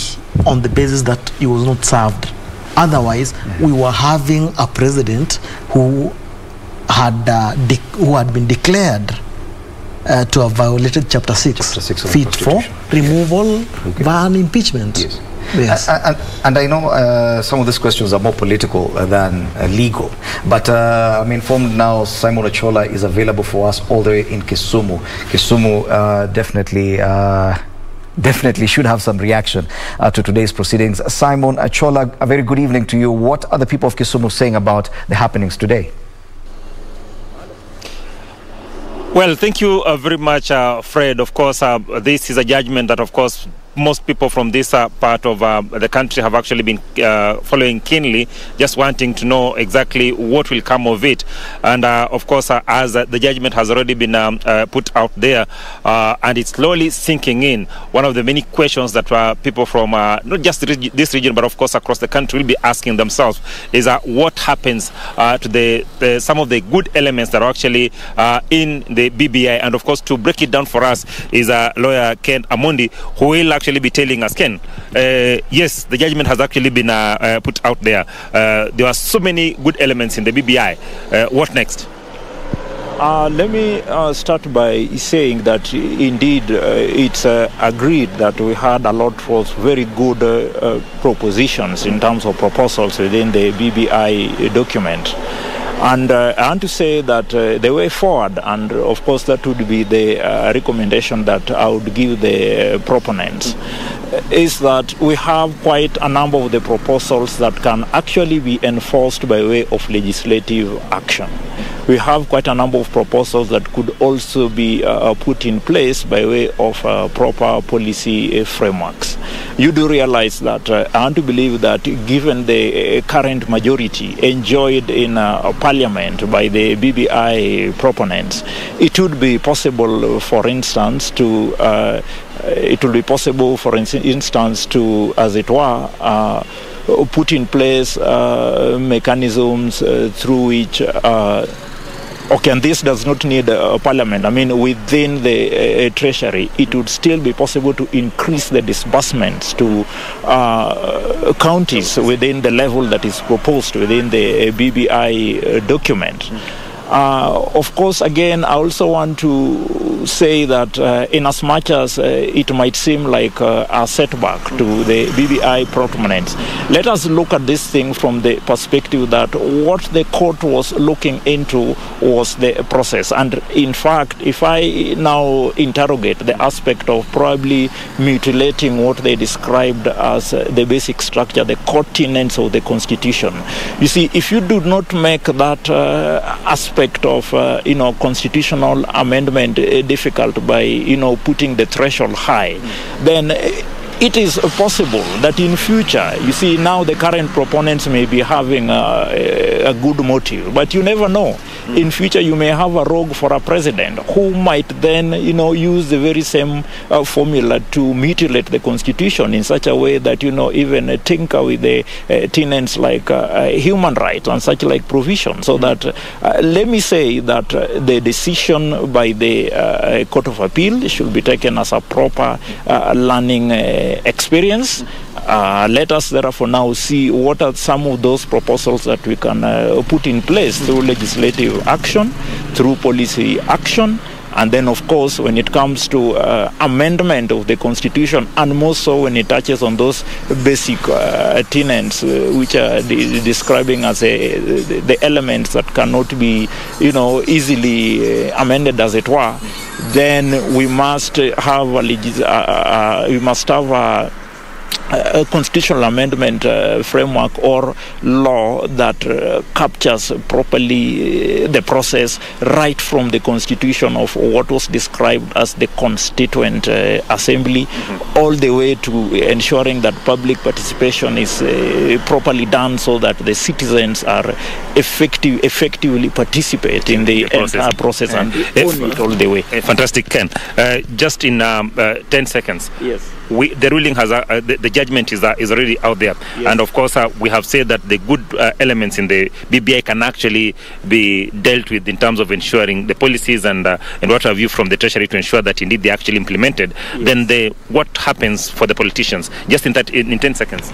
on the basis that he was not served. Otherwise, we were having a president who had uh, who had been declared uh, to have violated Chapter Six, Chapter six fit for removal, yes. Okay. By an impeachment. Yes. Yes. And, and, and I know uh, some of these questions are more political than uh, legal, but uh, I'm informed now Simon Achola is available for us all the way in Kisumu. Kisumu uh, definitely uh, definitely should have some reaction uh, to today's proceedings. Simon Achola, a very good evening to you. What are the people of Kisumu saying about the happenings today? Well, thank you uh, very much, uh, Fred. Of course, uh, this is a judgment that, of course, most people from this uh, part of uh, the country have actually been uh, following keenly, just wanting to know exactly what will come of it. And uh, of course, uh, as uh, the judgment has already been um, uh, put out there, uh, and it's slowly sinking in, one of the many questions that uh, people from uh, not just this region, but of course across the country, will be asking themselves is uh, what happens uh, to the, the some of the good elements that are actually uh, in the B B I. And of course, to break it down for us is uh, lawyer Ken Amundi, who will actually be telling us. Ken, uh, yes, the judgment has actually been uh, uh, put out there. Uh, there are so many good elements in the B B I. Uh, what next? Uh, let me uh, start by saying that indeed uh, it's uh, agreed that we had a lot of very good uh, uh, propositions in terms of proposals within the B B I document. And uh, I want to say that uh, the way forward, and of course that would be the uh, recommendation that I would give the uh, proponents, is that we have quite a number of the proposals that can actually be enforced by way of legislative action. We have quite a number of proposals that could also be uh, put in place by way of uh, proper policy uh, frameworks. You do realize that uh, I want to believe that given the uh, current majority enjoyed in uh, Parliament by the B B I proponents, it would be possible, for instance, to uh, it would be possible, for instance, to, as it were, uh, put in place uh, mechanisms uh, through which uh, Okay, and this does not need a parliament. I mean, within the uh, treasury, it would still be possible to increase the disbursements to uh, counties within the level that is proposed within the uh, B B I uh, document. Uh, of course, again, I also want to say that uh, in as much as uh, it might seem like uh, a setback to the B B I proponents, let us look at this thing from the perspective that what the court was looking into was the process. And in fact, if I now interrogate the aspect of probably mutilating what they described as uh, the basic structure, the core tenets of the Constitution, you see, if you do not make that uh, aspect of uh, you know constitutional amendment uh, difficult by you know putting the threshold high, mm. then it is possible that in future, you see, now the current proponents may be having uh, a good motive, but you never know. Mm. In future, you may have a rogue for a president who might then, you know, use the very same uh, formula to mutilate the Constitution in such a way that, you know, even uh, tinker with the uh, tenets like uh, uh, human rights and such like provisions. So mm. that, uh, let me say that uh, the decision by the uh, Court of Appeal should be taken as a proper uh, learning uh, experience. Uh, let us therefore now see what are some of those proposals that we can uh, put in place through legislative action, through policy action, and then of course when it comes to uh, amendment of the Constitution, and more so when it touches on those basic uh, tenets uh, which are de describing as a, the elements that cannot be, you know, easily amended as it were, then we must have a legis uh, uh, we must have a a constitutional amendment uh, framework or law that uh, captures properly the process right from the Constitution of what was described as the Constituent uh, Assembly, mm-hmm. all the way to ensuring that public participation is uh, properly done so that the citizens are effective, effectively participate in the, the process, entire process and, and own it all the way. Fantastic, Ken. Uh, just in um, uh, ten seconds. Yes. We, the ruling has uh, the, the judgment is uh, is already out there, yes. And of course uh, we have said that the good uh, elements in the B B I can actually be dealt with in terms of ensuring the policies and uh, and what have you from the Treasury to ensure that indeed they are actually implemented. Yes. Then the what happens for the politicians? Just in that in, in ten seconds.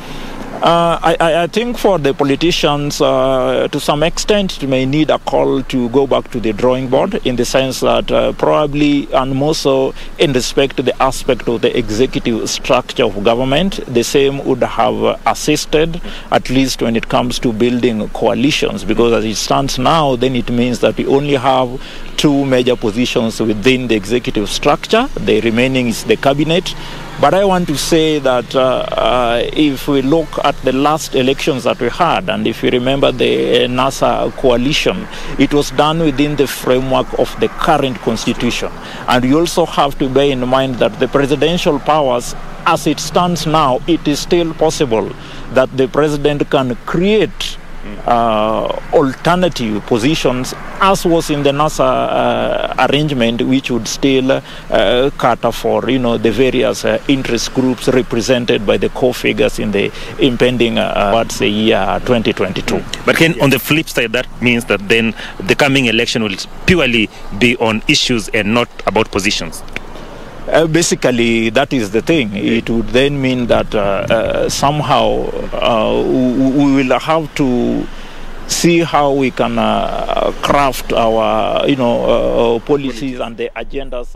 Uh, I, I think for the politicians, uh, to some extent, it may need a call to go back to the drawing board in the sense that uh, probably, and more so in respect to the aspect of the executive structure of government, the same would have assisted, at least when it comes to building coalitions, because as it stands now, then it means that we only have two major positions within the executive structure. The remaining is the cabinet. But I want to say that uh, uh, if we look at the last elections that we had, and if you remember the uh, NASA coalition, it was done within the framework of the current constitution. And you also have to bear in mind that the presidential powers, as it stands now, it is still possible that the president can create Uh, alternative positions, as was in the NASA uh, arrangement, which would still uh, cater for, you know, the various uh, interest groups represented by the core figures in the impending uh, what's the year twenty twenty-two. But Ken, yes. on the flip side, that means that then the coming election will purely be on issues and not about positions. Uh, basically, that is the thing. It would then mean that uh, uh, somehow uh, we will have to see how we can uh, craft our, you know, uh, policies and the agendas.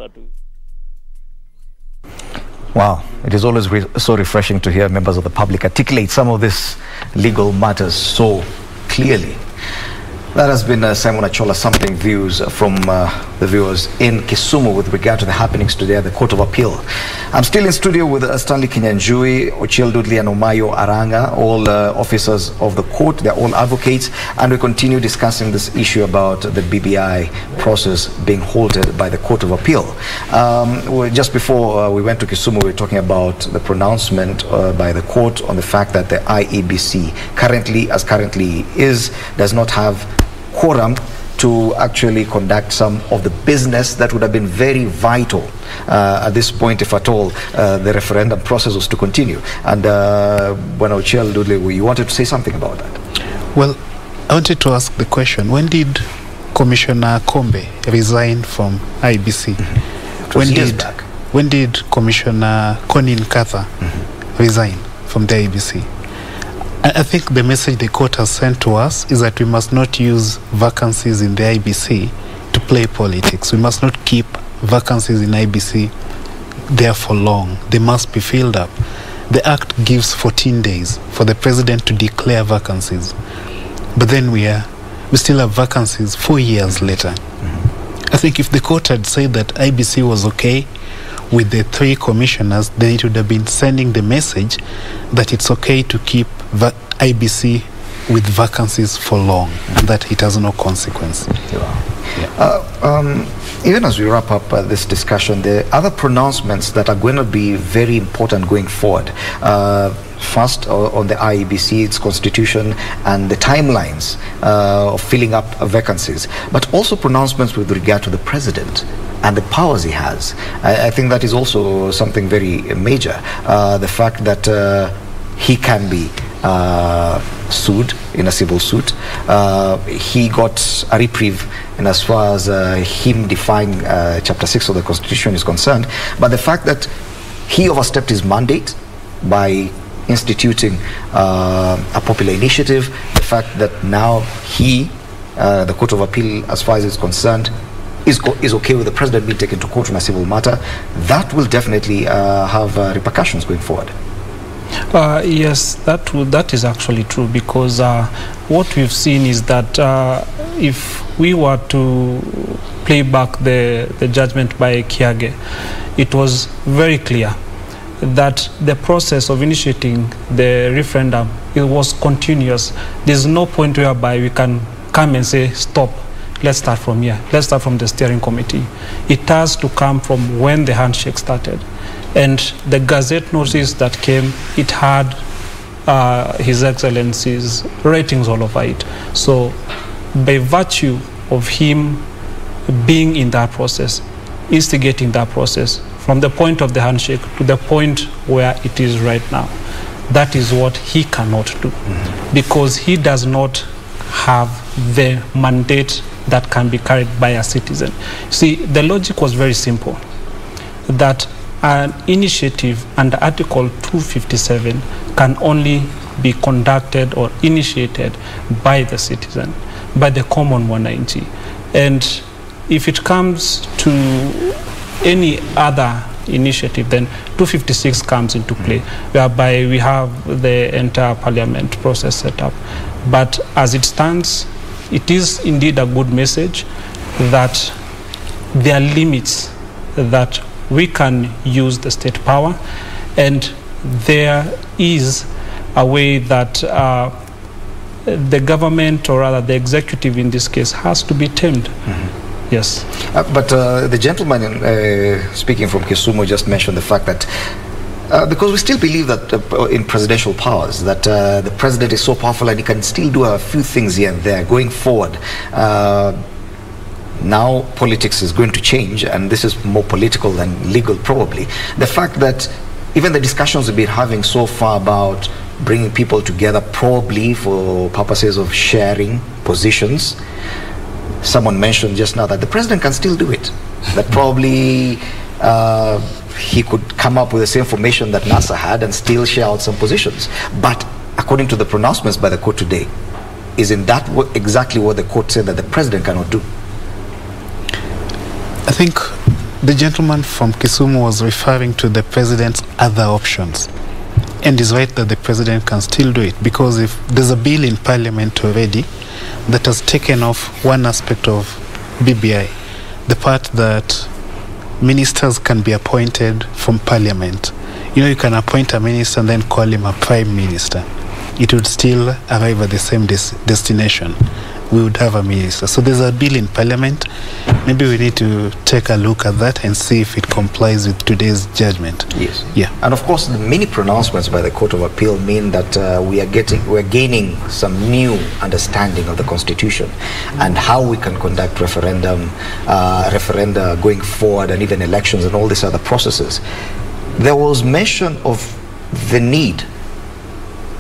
Wow, it is always re so refreshing to hear members of the public articulate some of these legal matters so clearly. That has been uh, Simon Achola sampling views from uh, the viewers in Kisumu with regard to the happenings today at the Court of Appeal. I'm still in studio with uh, Stanley Kinyanjui, Ochiel Dudley and Omayo Aranga, all uh, officers of the court. They're all advocates, and we continue discussing this issue about the B B I process being halted by the Court of Appeal. Um, well, just before uh, we went to Kisumu, we were talking about the pronouncement uh, by the court on the fact that the I E B C currently, as currently is, does not have quorum to actually conduct some of the business that would have been very vital uh, at this point, if at all, uh, the referendum process was to continue. And uh, when Ochiel Dudley, you wanted to say something about that. Well, I wanted to ask the question, when did Commissioner Kombe resigned from I E B C. Mm-hmm. When did back. when did Commissioner Konin Katha mm-hmm. resign from the I E B C? I think the message the court has sent to us is that we must not use vacancies in the I E B C to play politics. We must not keep vacancies in I E B C there for long. They must be filled up. The Act gives fourteen days for the president to declare vacancies, but then we are we still have vacancies four years later. Mm-hmm. I think if the court had said that I E B C was okay with the three commissioners, then it would have been sending the message that it's okay to keep I E B C with vacancies for long, mm-hmm. and that it has no consequence. Wow. Yeah. Uh, um, even as we wrap up uh, this discussion, there are other pronouncements that are going to be very important going forward. Uh, first, uh, on the I E B C, its constitution, and the timelines uh, of filling up uh, vacancies, but also pronouncements with regard to the president and the powers he has. I, I think that is also something very major. Uh, the fact that uh, he can be Uh, sued in a civil suit. Uh, he got a reprieve in as far as uh, him defying uh, Chapter six of the Constitution is concerned. But the fact that he overstepped his mandate by instituting uh, a popular initiative, the fact that now he, uh, the Court of Appeal, as far as it's concerned, Is, is okay with the president being taken to court on a civil matter, that will definitely uh, have uh, repercussions going forward. Uh, yes, that that is actually true, because uh, what we've seen is that uh, if we were to play back the, the judgment by Kiage, it was very clear that the process of initiating the referendum, it was continuous. There's no point whereby we can come and say, stop, let's start from here. Let's start from the steering committee. It has to come from when the handshake started. And the Gazette notice that came, it had uh, His Excellency's ratings all over it. So by virtue of him being in that process, instigating that process, from the point of the handshake to the point where it is right now, that is what he cannot do, mm-hmm. because he does not have the mandate that can be carried by a citizen. See, the logic was very simple, that an initiative under Article two fifty-seven can only be conducted or initiated by the citizen, by the common mwananchi. And if it comes to any other initiative, then two fifty-six comes into play, whereby we have the entire parliament process set up. But as it stands, it is indeed a good message that there are limits that we can use the state power, and there is a way that uh, the government, or rather the executive in this case, has to be tamed. Mm-hmm. Yes. Uh, but uh, the gentleman uh, speaking from Kisumu just mentioned the fact that Uh, because we still believe that uh, in presidential powers, that uh, the president is so powerful and he can still do a few things here and there going forward. Uh, now politics is going to change, and this is more political than legal probably. The fact that even the discussions we've been having so far about bringing people together probably for purposes of sharing positions, someone mentioned just now that the president can still do it, that probably uh, he could come up with the same formation that NASA had and still share out some positions. But according to the pronouncements by the court today, isn't that what, exactly what the court said that the president cannot do? I think the gentleman from Kisumu was referring to the president's other options, and is right that the president can still do it, because if there's a bill in parliament already that has taken off one aspect of B B I, the part that ministers can be appointed from parliament. You know, you can appoint a minister and then call him a prime minister. It would still arrive at the same des destination. We would have a minister. So there's a bill in parliament. Maybe we need to take a look at that and see if it complies with today's judgment. Yes. Yeah. And of course, the many pronouncements by the Court of Appeal mean that uh, we are getting, we are gaining some new understanding of the Constitution and how we can conduct referendum, uh, referenda going forward, and even elections and all these other processes. There was mention of the need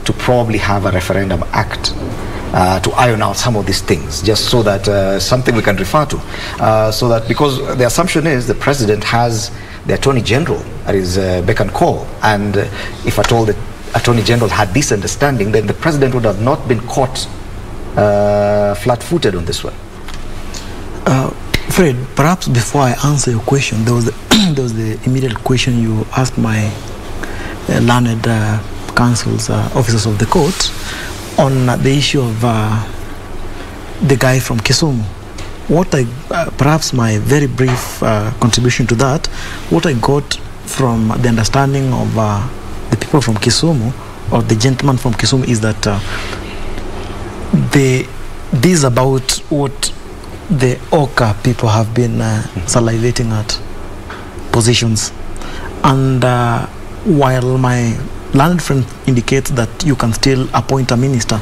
to probably have a referendum act. uh, to iron out some of these things, just so that uh, something we can refer to. Uh, so that, because the assumption is the president has the attorney general at his uh, beck and call, and uh, if at all the attorney general had this understanding, then the president would have not been caught uh, flat-footed on this one. Uh, Fred, perhaps before I answer your question, there was the, there was the immediate question you asked my uh, learned uh, counsels, uh, officers of the court, on uh, the issue of uh, the guy from Kisumu. What I, uh, perhaps my very brief uh, contribution to that, what I got from the understanding of uh, the people from Kisumu, or the gentleman from Kisumu, is that uh, the, this about what the Oka people have been uh, salivating at, positions. And uh, while my learned friend indicates that you can still appoint a minister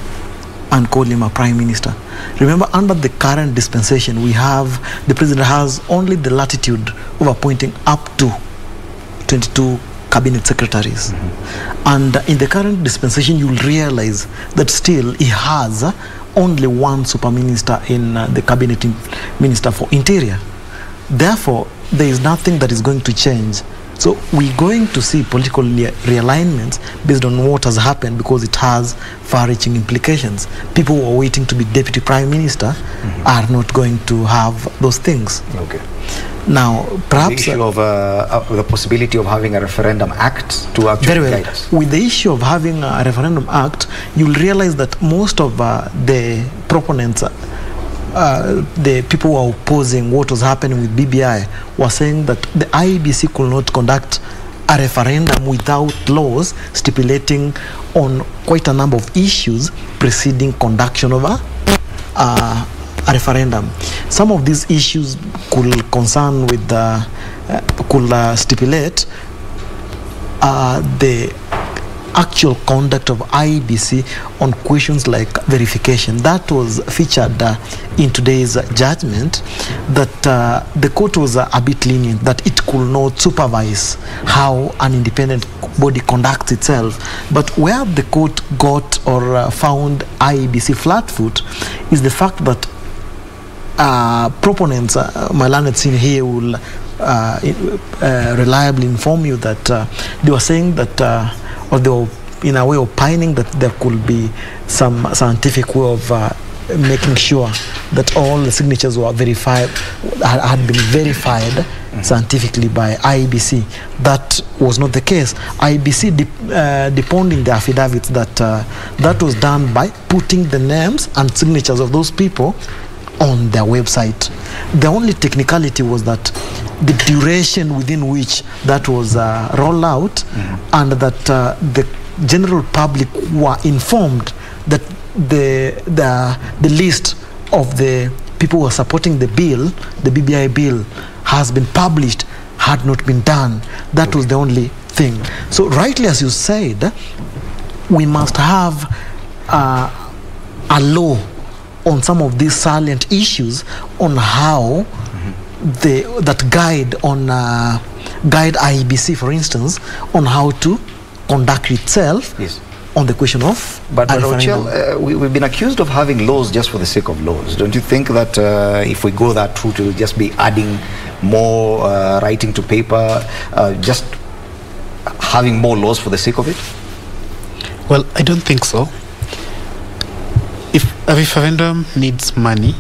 and call him a prime minister, remember, under the current dispensation, we have, the president has only the latitude of appointing up to twenty-two cabinet secretaries. Mm-hmm. And in the current dispensation, you'll realize that still he has only one super minister in uh, the cabinet minister for interior. Therefore, there is nothing that is going to change. So we're going to see political realignments based on what has happened, because it has far-reaching implications. People who are waiting to be deputy prime minister mm-hmm. are not going to have those things. Okay. Now, perhaps the issue of uh, uh, the possibility of having a referendum act to actually very well. With the issue of having a referendum act, you'll realize that most of uh, the proponents, uh, uh, the people who are opposing what was happening with B B I, were saying that the I E B C could not conduct a referendum without laws stipulating on quite a number of issues preceding conduction of a uh, a referendum. Some of these issues could concern with the, uh, could uh, stipulate uh, the actual conduct of I E B C on questions like verification. That was featured uh, in today's uh, judgment, that uh, the court was uh, a bit lenient, that it could not supervise how an independent body conducts itself. But where the court got or uh, found I E B C flat-foot is the fact that Uh, proponents, uh, my learned senior here will uh, uh, reliably inform you that uh, they were saying that, uh, or they were in a way opining that there could be some scientific way of uh, making sure that all the signatures were verified, had been verified scientifically by I E B C. That was not the case. I E B C de uh, deponed in the affidavits that uh, that was done by putting the names and signatures of those people on their website. The only technicality was that the duration within which that was uh, rolled out, mm-hmm. and that uh, the general public were informed that the, the, the list of the people who are supporting the bill, the B B I bill, has been published, had not been done. That was the only thing. So rightly, as you said, we must have uh, a law on some of these salient issues, on how mm-hmm. the that guide on uh, guide I E B C, for instance, on how to conduct itself. Yes. On the question of, but, but Ochiel, uh, we, we've been accused of having laws just for the sake of laws. Don't you think that uh, if we go that route, we'll just be adding more uh, writing to paper, uh, just having more laws for the sake of it? Well, I don't think so. If a referendum needs money,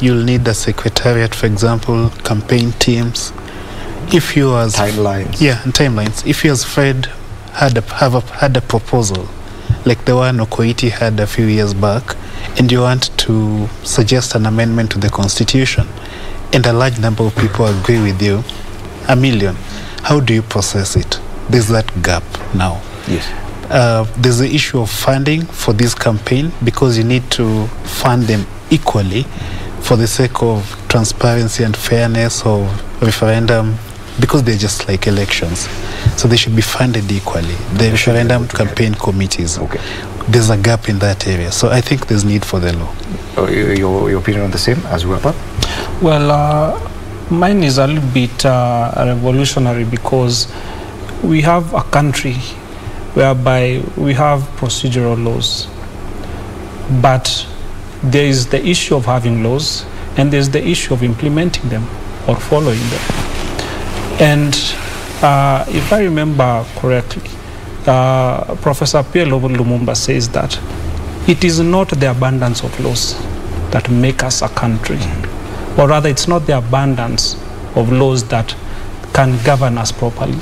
you'll need a secretariat, for example, campaign teams. If you as timelines, yeah, and timelines. If you as Fred had a, have a, had a proposal like the one Okoiti had a few years back, and you want to suggest an amendment to the constitution, and a large number of people agree with you, a million, how do you process it? There's that gap now. Yes. Uh, there's the issue of funding for this campaign, because you need to fund them equally for the sake of transparency and fairness of referendum, because they're just like elections. So they should be funded equally, the referendum campaign committees. Okay. There's a gap in that area. So I think there's need for the law. Uh, your, your opinion on the same as we wrap up? Well, uh, mine is a little bit uh, revolutionary, because we have a country whereby we have procedural laws, but there is the issue of having laws, and there's the issue of implementing them or following them. And uh, if I remember correctly, uh, Professor Pierre Lovell Lumumba says that it is not the abundance of laws that make us a country, or rather it's not the abundance of laws that can govern us properly.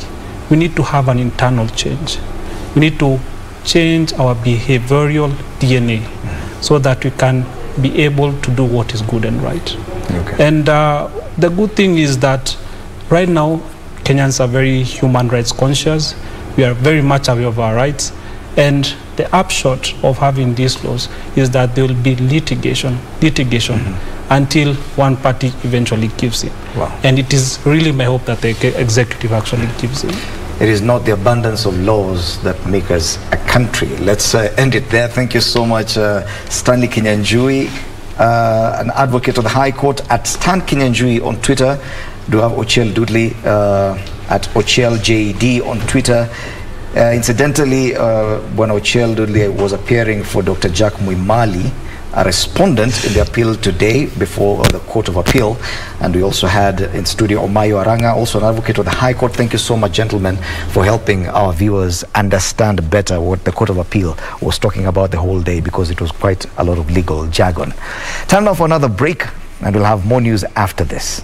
We need to have an internal change. We need to change our behavioral D N A so that we can be able to do what is good and right. Okay. And uh, the good thing is that right now, Kenyans are very human rights conscious. We are very much aware of our rights. And the upshot of having these laws is that there will be litigation, litigation mm-hmm. until one party eventually gives in. Wow. And it is really my hope that the executive actually gives in. It is not the abundance of laws that make us a country. Let's uh, end it there. Thank you so much, uh, Stanley Kinyanjui, uh, an advocate of the High Court, at Stan Kinyanjui on Twitter. Do have Ochiel Dudley uh, at Ochiel J D on Twitter. Uh, incidentally, uh, when Ochiel Dudley was appearing for Doctor Jack Mwimali, a respondent in the appeal today before the Court of Appeal, and we also had in studio Omayo Aranga, also an advocate of the High Court. Thank you so much, gentlemen, for helping our viewers understand better what the Court of Appeal was talking about the whole day, because it was quite a lot of legal jargon. Time now for another break, and we'll have more news after this.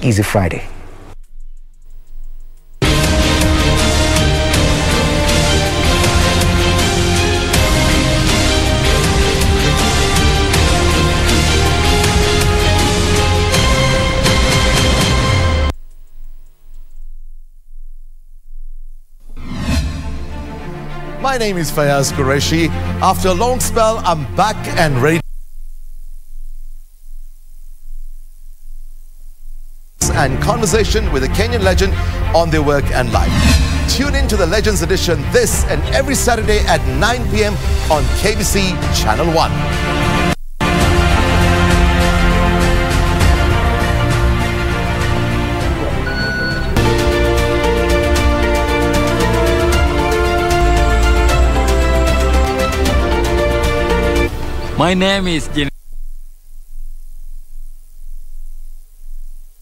Easy Friday. My name is Fayaz Qureshi. After a long spell, I'm back and ready to and conversation with a Kenyan legend on their work and life. Tune in to the Legends Edition this and every Saturday at nine p m on K B C Channel one. My name is Jin.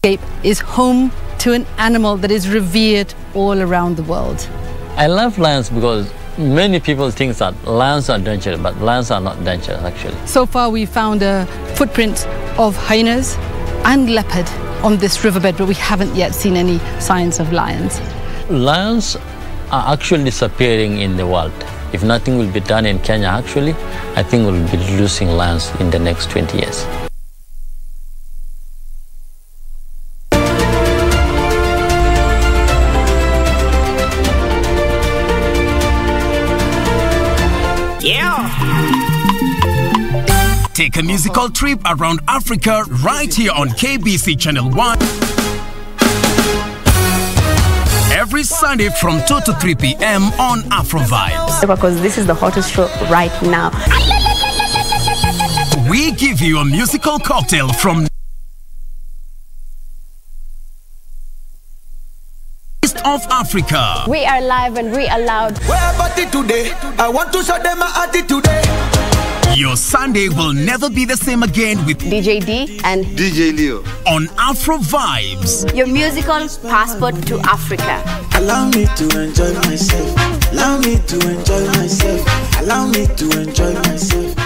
Cape is home to an animal that is revered all around the world. I love lions because many people think that lions are dangerous, but lions are not dangerous actually. So far we found a footprint of hyenas and leopard on this riverbed, but we haven't yet seen any signs of lions. Lions are actually disappearing in the world. If nothing will be done in Kenya, actually, I think we'll be losing lions in the next twenty years. Yeah! Take a musical trip around Africa right here on K B C Channel one. Every Sunday from two to three p m on Afro Vibes. Because this is the hottest show right now. We give you a musical cocktail from East of Africa. We are live and we are loud. We're party today. I want to show them my attitude. Your Sunday will never be the same again with D J D and D J Leo on Afro Vibes. Your musical passport to Africa. Allow me to enjoy myself. Allow me to enjoy myself. Allow me to enjoy myself.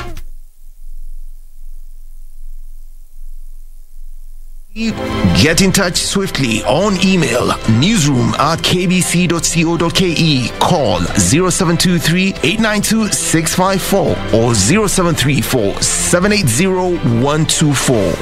Get in touch swiftly on email newsroom at k b c dot co dot k e, call zero seven two three, eight nine two, six five four or zero seven three four, seven eight zero, one two four.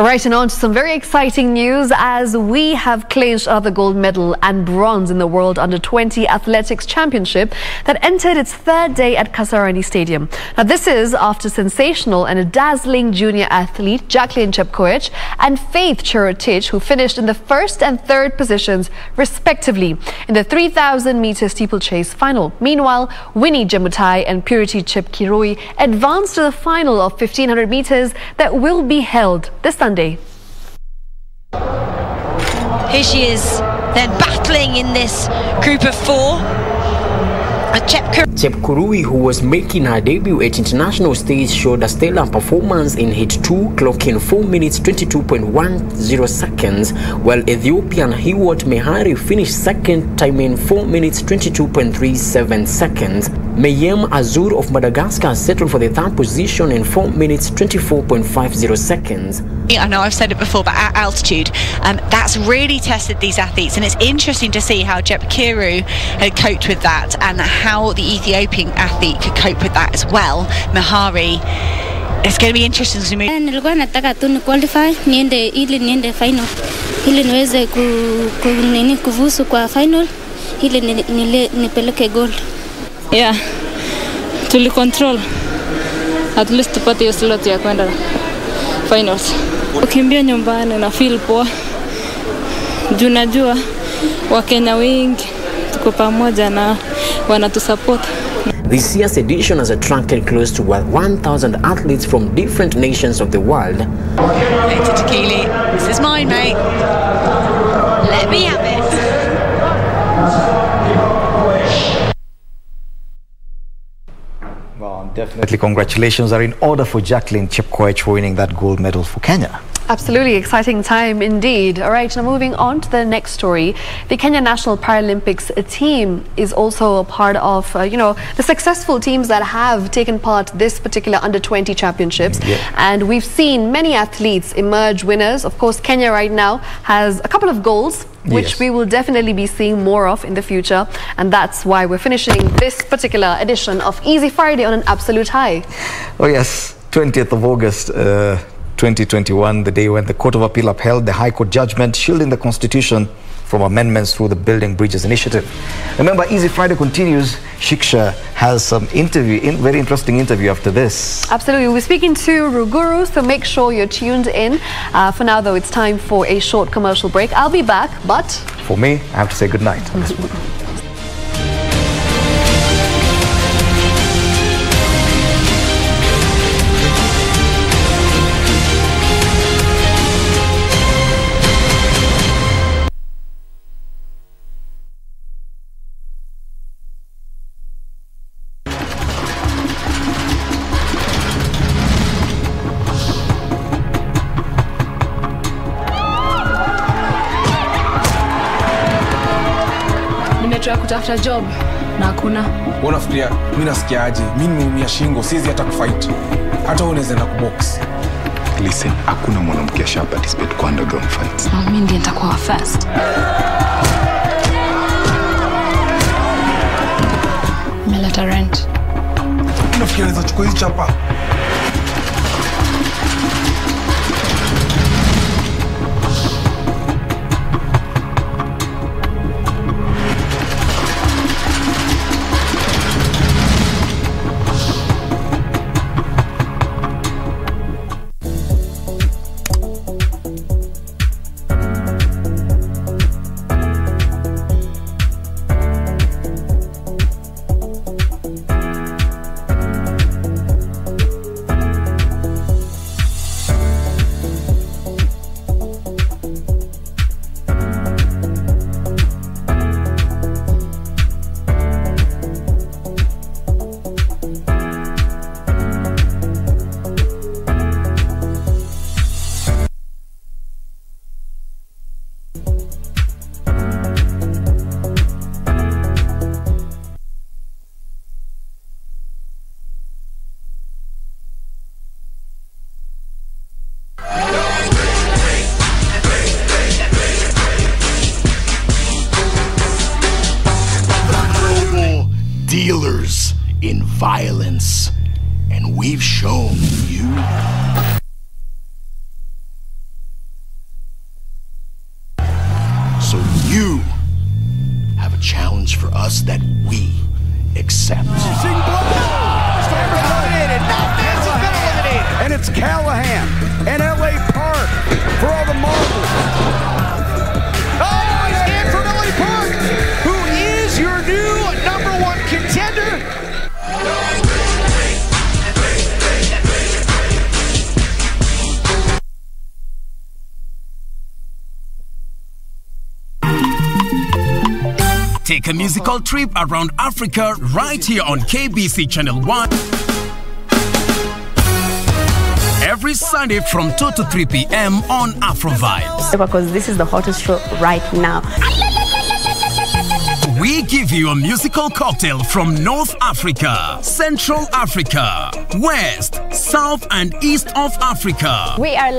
All right, and on to some very exciting news as we have clinched the gold medal and bronze in the World Under twenty Athletics Championship that entered its third day at Kasarani Stadium. Now, this is after sensational and a dazzling junior athlete Jacqueline Chepkoech and Faith Cherotich, who finished in the first and third positions respectively in the three thousand meter steeplechase final. Meanwhile, Winnie Jemutai and Purity Chepkiroi advanced to the final of fifteen hundred meters that will be held this Sunday. Here she is, they're battling in this group of four. Chepkurui, who was making her debut at international stage, showed a stellar performance in heat two, clocking four minutes twenty-two point one zero seconds, while Ethiopian Hewat Mehari finished second, timing four minutes twenty-two point three seven seconds. Mayem Azur of Madagascar settled for the third position in four minutes twenty-four point five zero seconds. I know I've said it before, but at altitude, um, that's really tested these athletes, and it's interesting to see how Jepkiru had coped with that and how the Ethiopian athlete could cope with that as well. Mehari, it's going to be interesting to me. Nilikuwa nataka tu ni qualify niende ili niende final ili niweze ku nini kuvusu kwa final ili nipeleke gold. Yeah, tuli control at least tupate hiyo slot ya kwenda finals. Ukimbia nyumbani na feel poa, tunajua Wakenya wengi tuko pamoja na wanatu support. This year's edition has attracted close to one thousand athletes from different nations of the world. Hey, Titikili, this is mine, mate. Let me have it. Definitely congratulations are in order for Jacqueline Chepkoech for winning that gold medal for Kenya. Absolutely exciting time indeed. All right, now moving on to the next story. The Kenya National Paralympics team is also a part of, uh, you know, the successful teams that have taken part this particular under twenty championships. Yeah. And we've seen many athletes emerge winners. Of course, Kenya right now has a couple of goals, which yes, we will definitely be seeing more of in the future. And that's why we're finishing this particular edition of Easy Friday on an absolute high. Oh yes, twentieth of August, uh, twenty twenty-one, the day when the Court of Appeal upheld the High Court judgment shielding the Constitution from amendments through the Building Bridges Initiative. Remember, Easy Friday continues. Shiksha has some interview, in, very interesting interview after this. Absolutely. We're speaking to Ruguru, so make sure you're tuned in. Uh, for now, though, it's time for a short commercial break. I'll be back, but... for me, I have to say good night. On this one. Kutafuta job na hakuna. Unafikiria mimi nasikia aje? Mimi nimeumia shingo, siwezi hata kufight. Hata unaweza na kubox. Listen, hakuna mwanamke asha participate kwa underground fights. Na mimi ndiye nitakuwa first. Meleta rent. Unafikiria naweza chukua hizi chapa? Violence, and we've shown you us that we accept. And it's Callahan and L A Park for all the marbles. Oh, it's Dan from L A Park, who is your new number one contender. Take a musical trip around Africa right here on K B C Channel one. Every Sunday from two to three p m on Afro Vibes. Because this is the hottest show right now. We give you a musical cocktail from North Africa, Central Africa, West, South and East of Africa. We are...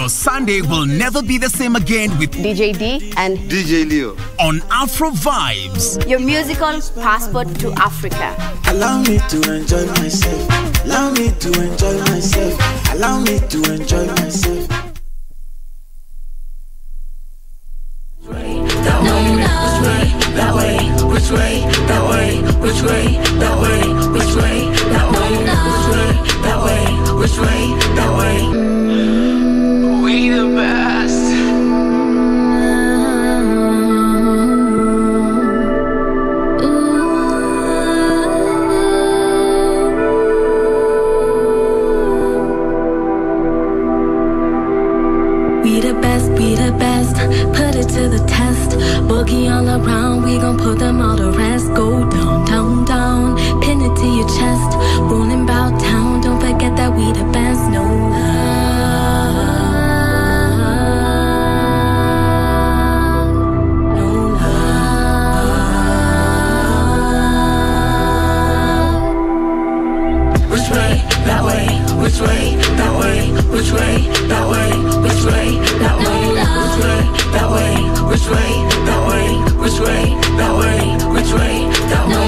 Your Sunday will never be the same again with D J D and D J Leo on Afro Vibes. Your musical passport to Africa. Allow me to enjoy myself. Allow me to enjoy myself. Allow me to enjoy myself. That way, that way, which way, that way, which way, that way, which way, that way, that way, which way, that way. We the best. We the best, we the best. Put it to the test. Boogie all around, we gon' put them all to rest. Go down, down, down. Pin it to your chest. Rolling about town. Don't forget that we the best. No love. That way, which way, that way, which way, that way, which way, that way, which way, that way, which way, that way, which way, that way, which way, that way.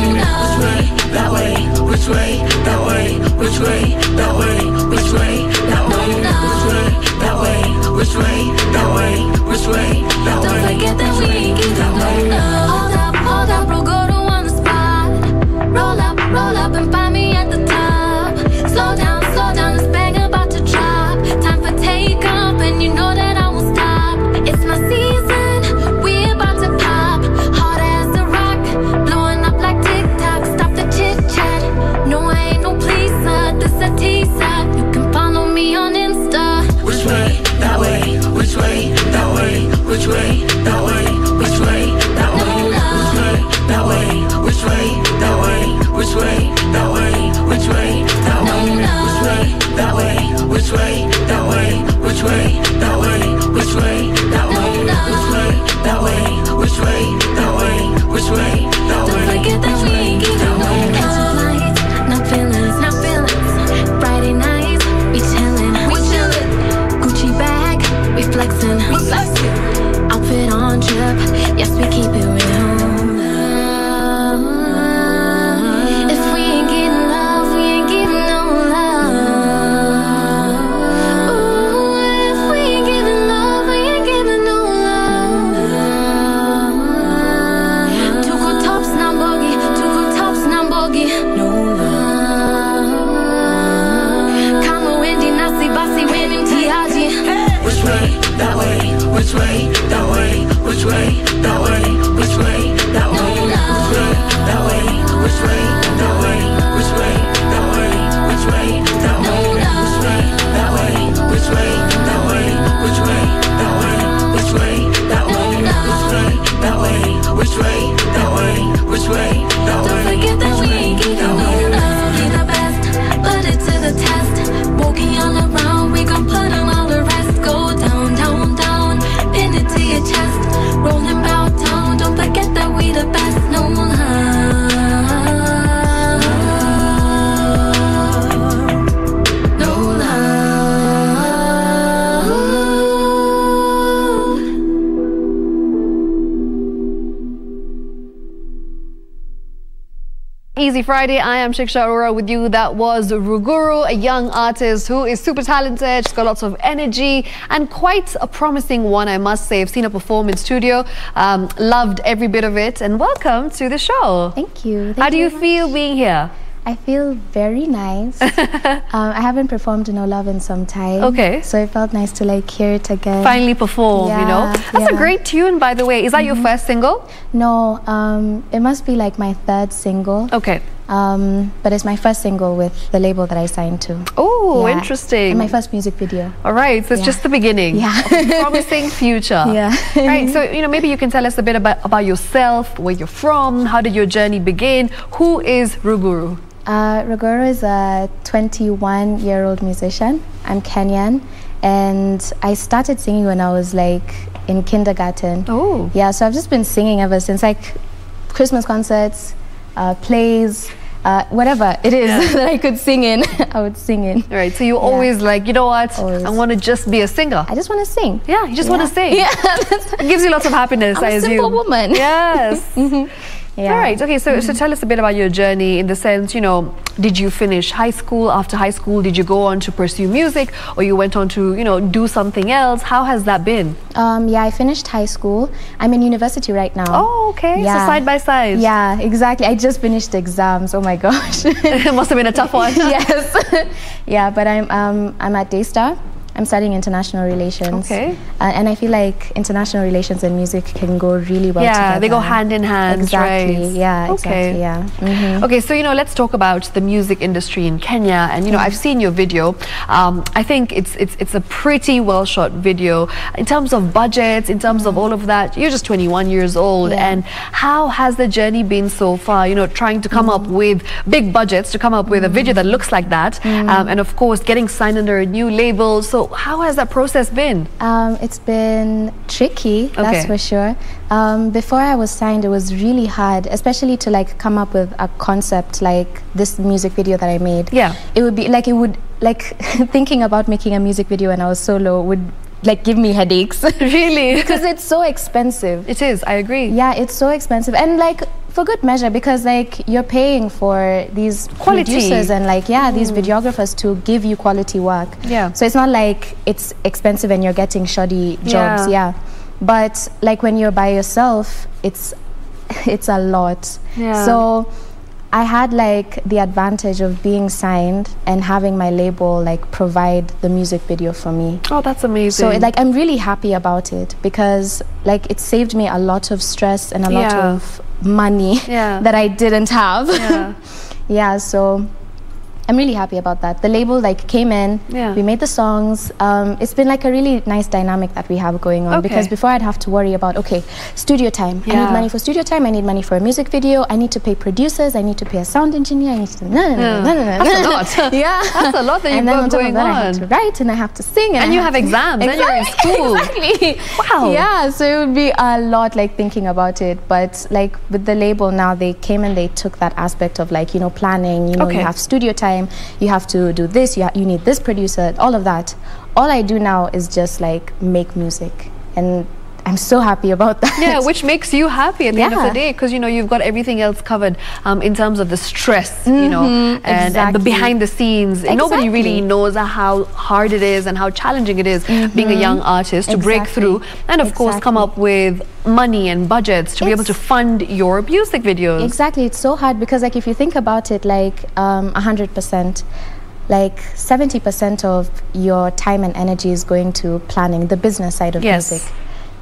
Easy Friday, I am Shiksha Arora with you. That was Ruguru, a young artist who is super talented. She's got lots of energy and quite a promising one, I must say. I've seen her perform in studio, um, loved every bit of it. And welcome to the show. Thank you. Thank How do you, you feel much. being here? I feel very nice. um, I haven't performed in Olav in some time. Okay. So it felt nice to like hear it again. Finally perform, yeah, you know. That's yeah. a great tune, by the way. Is that mm-hmm. your first single? No, um, it must be like my third single. Okay. Um, but it's my first single with the label that I signed to. Oh, yeah. Interesting. And my first music video. All right, so it's yeah. just the beginning. Yeah. Promising future. Yeah. Right, so, you know, maybe you can tell us a bit about, about yourself, where you're from, how did your journey begin? Who is Ruguru? Uh, Ruguru is a twenty-one-year-old musician. I'm Kenyan. And I started singing when I was, like, in kindergarten. Oh. Yeah, so I've just been singing ever since, like, Christmas concerts, Uh, plays, uh, whatever it is yeah. that I could sing in, I would sing in. Right, so you're yeah. always like, you know what, always. I want to just be a singer. I just want to sing. Yeah, you just yeah. want to sing. Yeah. It gives you lots of happiness, I'm I assume. I'm a simple woman. Yes. mm-hmm. yeah. All right, okay, so, mm-hmm. so tell us a bit about your journey in the sense, you know, did you finish high school? After high school, did you go on to pursue music or you went on to, you know, do something else? How has that been? Um, yeah, I finished high school. I'm in university right now. Oh, okay. Yeah. So side by side. Yeah, exactly. I just finished exams. Oh my gosh. It must have been a tough one. Yes. Yeah, but I'm, um, I'm at Daystar. I'm studying international relations. Okay. Uh, and I feel like international relations and music can go really well yeah, together. Yeah, they go hand in hand. Exactly. Right. Yeah, okay. exactly. Yeah. Mm-hmm. Okay, so, you know, let's talk about the music industry in Kenya. And, you know, mm-hmm. I've seen your video. Um, I think it's, it's, it's a pretty well shot video. In terms of budgets, in terms mm-hmm. of all of that, you're just twenty-one years old. Yeah. And how has the journey been so far? You know, trying to come mm-hmm. up with big budgets, to come up with mm-hmm. a video that looks like that. Mm-hmm. um, and, of course, getting signed under a new label. So, how has that process been? Um, it's been tricky, okay. that's for sure. Um, before I was signed, it was really hard, especially to like come up with a concept like this music video that I made. Yeah, it would be like it would like thinking about making a music video when I was solo would like give me headaches. Really? Because it's so expensive. It is. I agree. Yeah, it's so expensive, and like for good measure, because like you're paying for these quality producers and like yeah mm. these videographers to give you quality work. Yeah. So it's not like it's expensive and you're getting shoddy jobs. Yeah. yeah. But like when you're by yourself, it's it's a lot. Yeah. So I had like the advantage of being signed and having my label like provide the music video for me. Oh, that's amazing. So it, like I'm really happy about it because like it saved me a lot of stress and a lot yeah. of money yeah. that I didn't have. Yeah. yeah, so I'm really happy about that. The label like came in, yeah. we made the songs. Um, it's been like a really nice dynamic that we have going on okay. because before I'd have to worry about, okay, studio time. Yeah. I need money for studio time, I need money for a music video, I need to pay producers, I need to pay a sound engineer, I need to... No, no, no, no, no, no. That's a lot. yeah. That's a lot that you've got going on. And then on top of that, I have to write and I have to sing. And, and you have exams, exactly, then you're in school. Exactly. Wow. Yeah, so it would be a lot like thinking about it. But like with the label now, they came and they took that aspect of like, you know, planning, you know, okay. you have studio time, you have to do this, you, ha you need this producer, all of that. All I do now is just like make music, and I'm so happy about that. Yeah, which makes you happy at the yeah. end of the day, because you know you've got everything else covered um, in terms of the stress, mm-hmm, you know, and, exactly. and the behind the scenes. Exactly. Nobody really knows how hard it is and how challenging it is mm-hmm. being a young artist to exactly. break through, and of exactly. course come up with money and budgets to it's be able to fund your music videos. Exactly, it's so hard because like if you think about it, like um, one hundred percent. Like seventy percent of your time and energy is going to planning the business side of yes. music.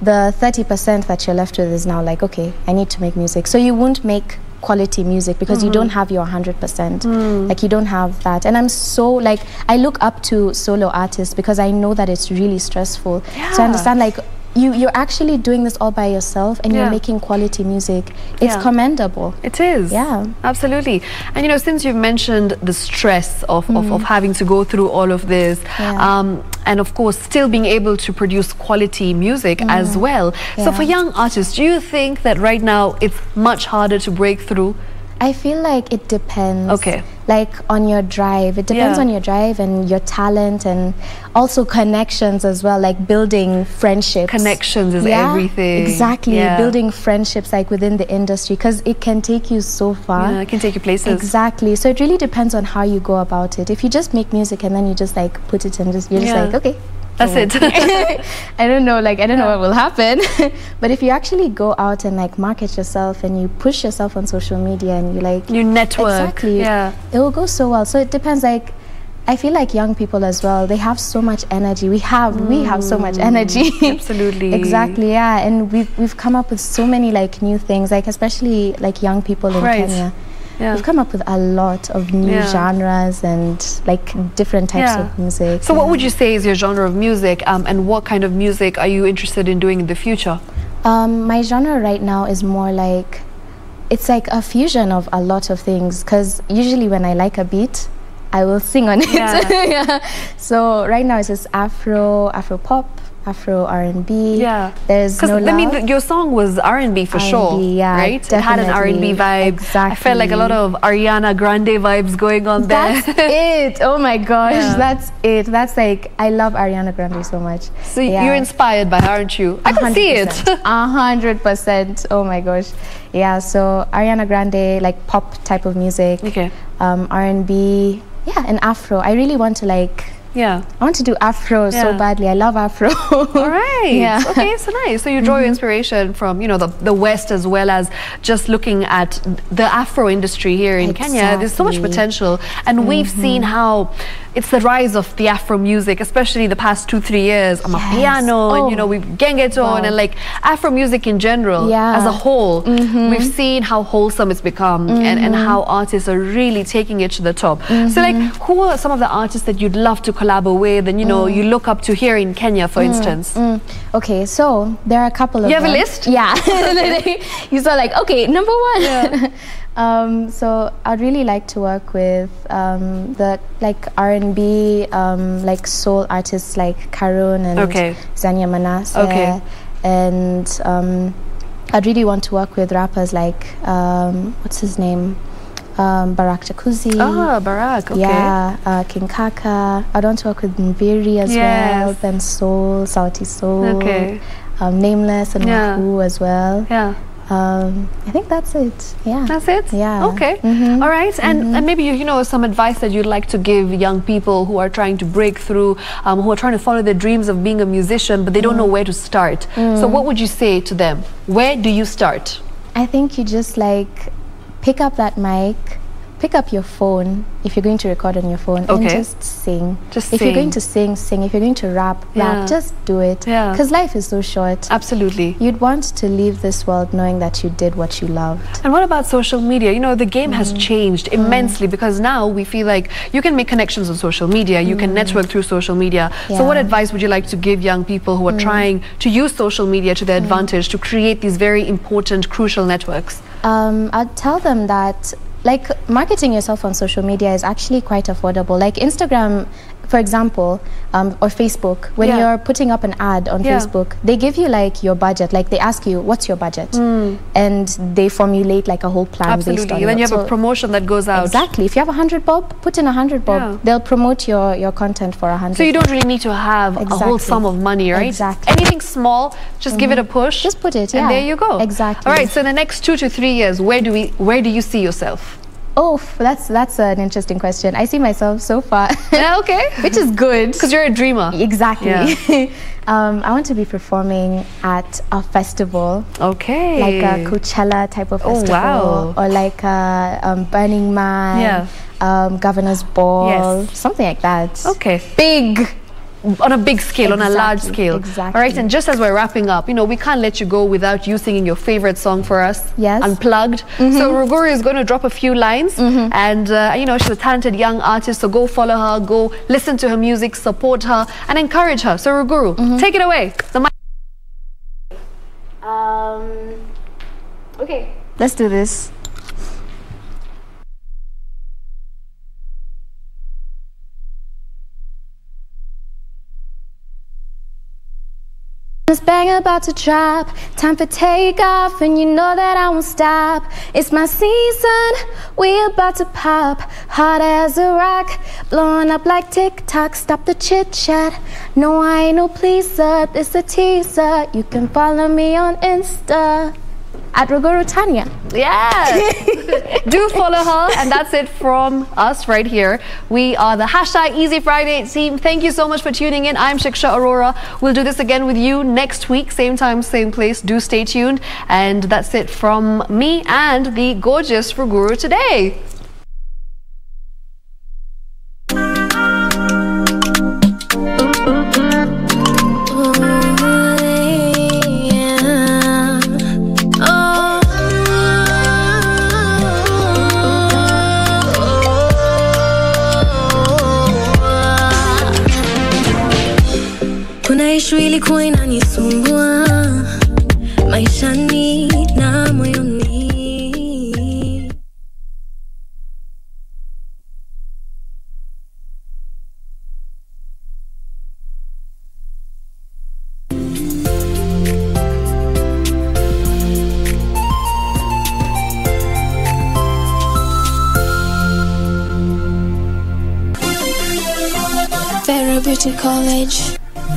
The thirty percent that you're left with is now like, okay, I need to make music. So you won't make quality music because mm-hmm. you don't have your one hundred percent. Mm. Like, you don't have that. And I'm so, like, I look up to solo artists because I know that it's really stressful. Yeah. So I understand, like, you, you're actually doing this all by yourself and yeah. you're making quality music. It's yeah. commendable. It is. Yeah. Absolutely. And, you know, since you've mentioned the stress of, mm. of, of having to go through all of this, yeah. um, and of course still being able to produce quality music mm. as well. Yeah. So for young artists, do you think that right now it's much harder to break through? I feel like it depends. Okay. like on your drive. It depends yeah. on your drive and your talent, and also connections as well, like building friendships. Connections is yeah, everything. Exactly, yeah. building friendships like within the industry, because it can take you so far. Yeah, it can take you places. Exactly, so it really depends on how you go about it. If you just make music and then you just like put it and just, you're yeah. just like, okay. That's it. I don't know, like, I don't know what will happen. But if you actually go out and, like, market yourself and you push yourself on social media and you, like... You network. Exactly. Yeah. It will go so well. So it depends, like... I feel like young people as well, they have so much energy. We have, mm. we have so much energy. Absolutely. Exactly, yeah. And we've, we've come up with so many, like, new things, like, especially, like, young people in right. Kenya. Yeah. We've come up with a lot of new yeah. genres and like different types yeah. of music. So yeah. what would you say is your genre of music, um, and what kind of music are you interested in doing in the future? Um, my genre right now is more like, it's like a fusion of a lot of things, because usually when I like a beat, I will sing on it. Yeah. yeah. So right now it's just Afro, Afro pop, Afro R and B. Yeah, there's no love. I mean, th your song was R and B for sure, yeah, right? Definitely. It had an R and B vibe. Exactly. I felt like a lot of Ariana Grande vibes going on there. That's it. Oh my gosh, yeah. that's it. That's like, I love Ariana Grande so much. So yeah. you're inspired by her, aren't you? I can see it. A hundred percent. Oh my gosh. Yeah. So Ariana Grande, like pop type of music. Okay. Um, R and B. Yeah, and Afro. I really want to like. Yeah, I want to do Afro yeah. so badly. I love Afro. All right. Yeah. Okay, so nice. So you draw mm-hmm. your inspiration from, you know, the, the West, as well as just looking at the Afro industry here in exactly. Kenya. There's so much potential, and mm-hmm. we've seen how it's the rise of the Afro music, especially the past two, three years. Yes. Amapiano, oh. and you know, we've gengeton wow. and like Afro music in general, yeah. as a whole. Mm-hmm. We've seen how wholesome it's become, mm-hmm. and, and how artists are really taking it to the top. Mm-hmm. So like, who are some of the artists that you'd love to collaborate with, and you know, mm. you look up to here in Kenya, for mm. instance? Mm. Okay, so there are a couple of. You have them. A list? Yeah. You saw like, okay, number one. Yeah. um, so I'd really like to work with um, the like R and B, um, like soul artists like Karun and okay. Zania Manasseh. Okay. And um, I'd really want to work with rappers like um, what's his name? Um, Barak Jacuzzi. Ah, Barak, okay. Yeah, uh, King Kaka. I want to work with Nviri as yes. well, then Soul, Sauti Soul, okay. um, Nameless and yeah. Waku as well. Yeah. Um, I think that's it. Yeah. That's it? Yeah. Okay. Mm-hmm. All right. And, mm-hmm. and maybe, you, you know, some advice that you'd like to give young people who are trying to break through, um, who are trying to follow their dreams of being a musician, but they don't mm. know where to start. Mm. So what would you say to them? Where do you start? I think you just like... pick up that mic, pick up your phone if you're going to record on your phone, okay. and just sing. Just if sing. You're going to sing, sing. If you're going to rap, yeah. rap. Just do it. Because yeah. life is so short. Absolutely. You'd want to leave this world knowing that you did what you loved. And what about social media? You know, the game mm. has changed immensely, mm. because now we feel like you can make connections on social media, you mm. can network through social media. Yeah. So what advice would you like to give young people who are mm. trying to use social media to their mm. advantage to create these very important, crucial networks? Um, I'd tell them that like marketing yourself on social media is actually quite affordable. Like Instagram, for example, um, or Facebook, when yeah. you're putting up an ad on yeah. Facebook, they give you like your budget, like they ask you, what's your budget? Mm. And they formulate like a whole plan. Absolutely. Based on it. Absolutely, then you have so a promotion that goes out. Exactly, if you have a hundred bob, put in a hundred bob. Yeah. They'll promote your, your content for a hundred. So you don't really need to have exactly. a whole sum of money, right? Exactly. Anything small, just mm-hmm. give it a push. Just put it, yeah. And there you go. Exactly. All right, so in the next two to three years, where do, we, where do you see yourself? Oh, that's that's an interesting question. I see myself so far. Yeah, okay. Which is good. Because you're a dreamer. Exactly. Yeah. um, I want to be performing at a festival. Okay. Like a Coachella type of festival. Oh, wow. Or like a um, Burning Man. Yeah. Um, Governor's Ball. Yes. Something like that. Okay. Big. On a big scale, exactly, on a large scale. Exactly. All right, and just as we're wrapping up, you know, we can't let you go without you singing your favorite song for us. Yes. Unplugged. Mm-hmm. So Ruguru is going to drop a few lines, mm-hmm. and uh, you know, she's a talented young artist, so go follow her, go listen to her music, support her, and encourage her. So Ruguru, mm-hmm. take it away. The mic. Um. Okay. Let's do this. This bang about to drop, time for takeoff, and you know that I won't stop. It's my season, we about to pop, hot as a rock, blowing up like TikTok. Stop the chit chat, no I ain't no pleaser, this a teaser. You can follow me on Insta at Ruguru Tanya. Yes! Do follow her. And that's it from us right here. We are the hashtag Easy Friday team. Thank you so much for tuning in. I'm Shiksha Arora. We'll do this again with you next week. Same time, same place. Do stay tuned. And that's it from me and the gorgeous Ruguru today. Ilikuwa inanisumbua maishani na moyoni. Vera Beauty College.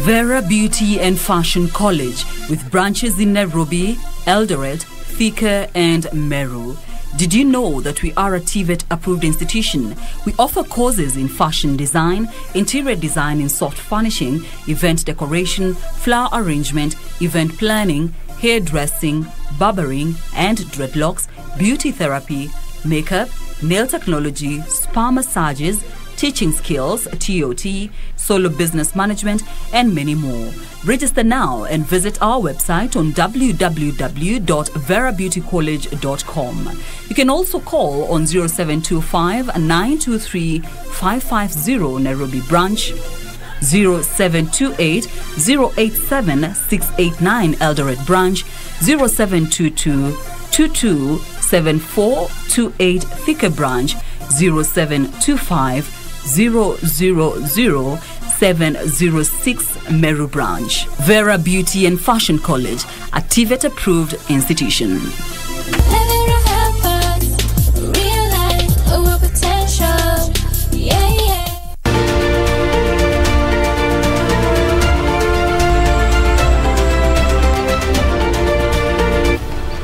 Vera Beauty and Fashion College, with branches in Nairobi, Eldoret, Thika and Meru. Did you know that we are a T VET-approved institution? We offer courses in fashion design, interior design in soft furnishing, event decoration, flower arrangement, event planning, hairdressing, barbering and dreadlocks, beauty therapy, makeup, nail technology, spa massages, teaching skills, T O T, solo business management, and many more. Register now and visit our website on w w w dot vera beauty college dot com. You can also call on zero seven two five, nine two three, five five zero Nairobi branch, zero seven two eight, zero eight seven, six eight nine Eldoret branch, zero seven two two, two two seven four two eight Thika branch, zero seven two five, zero zero zero seven zero six Meru branch. Vera Beauty and Fashion College, a T VET approved institution.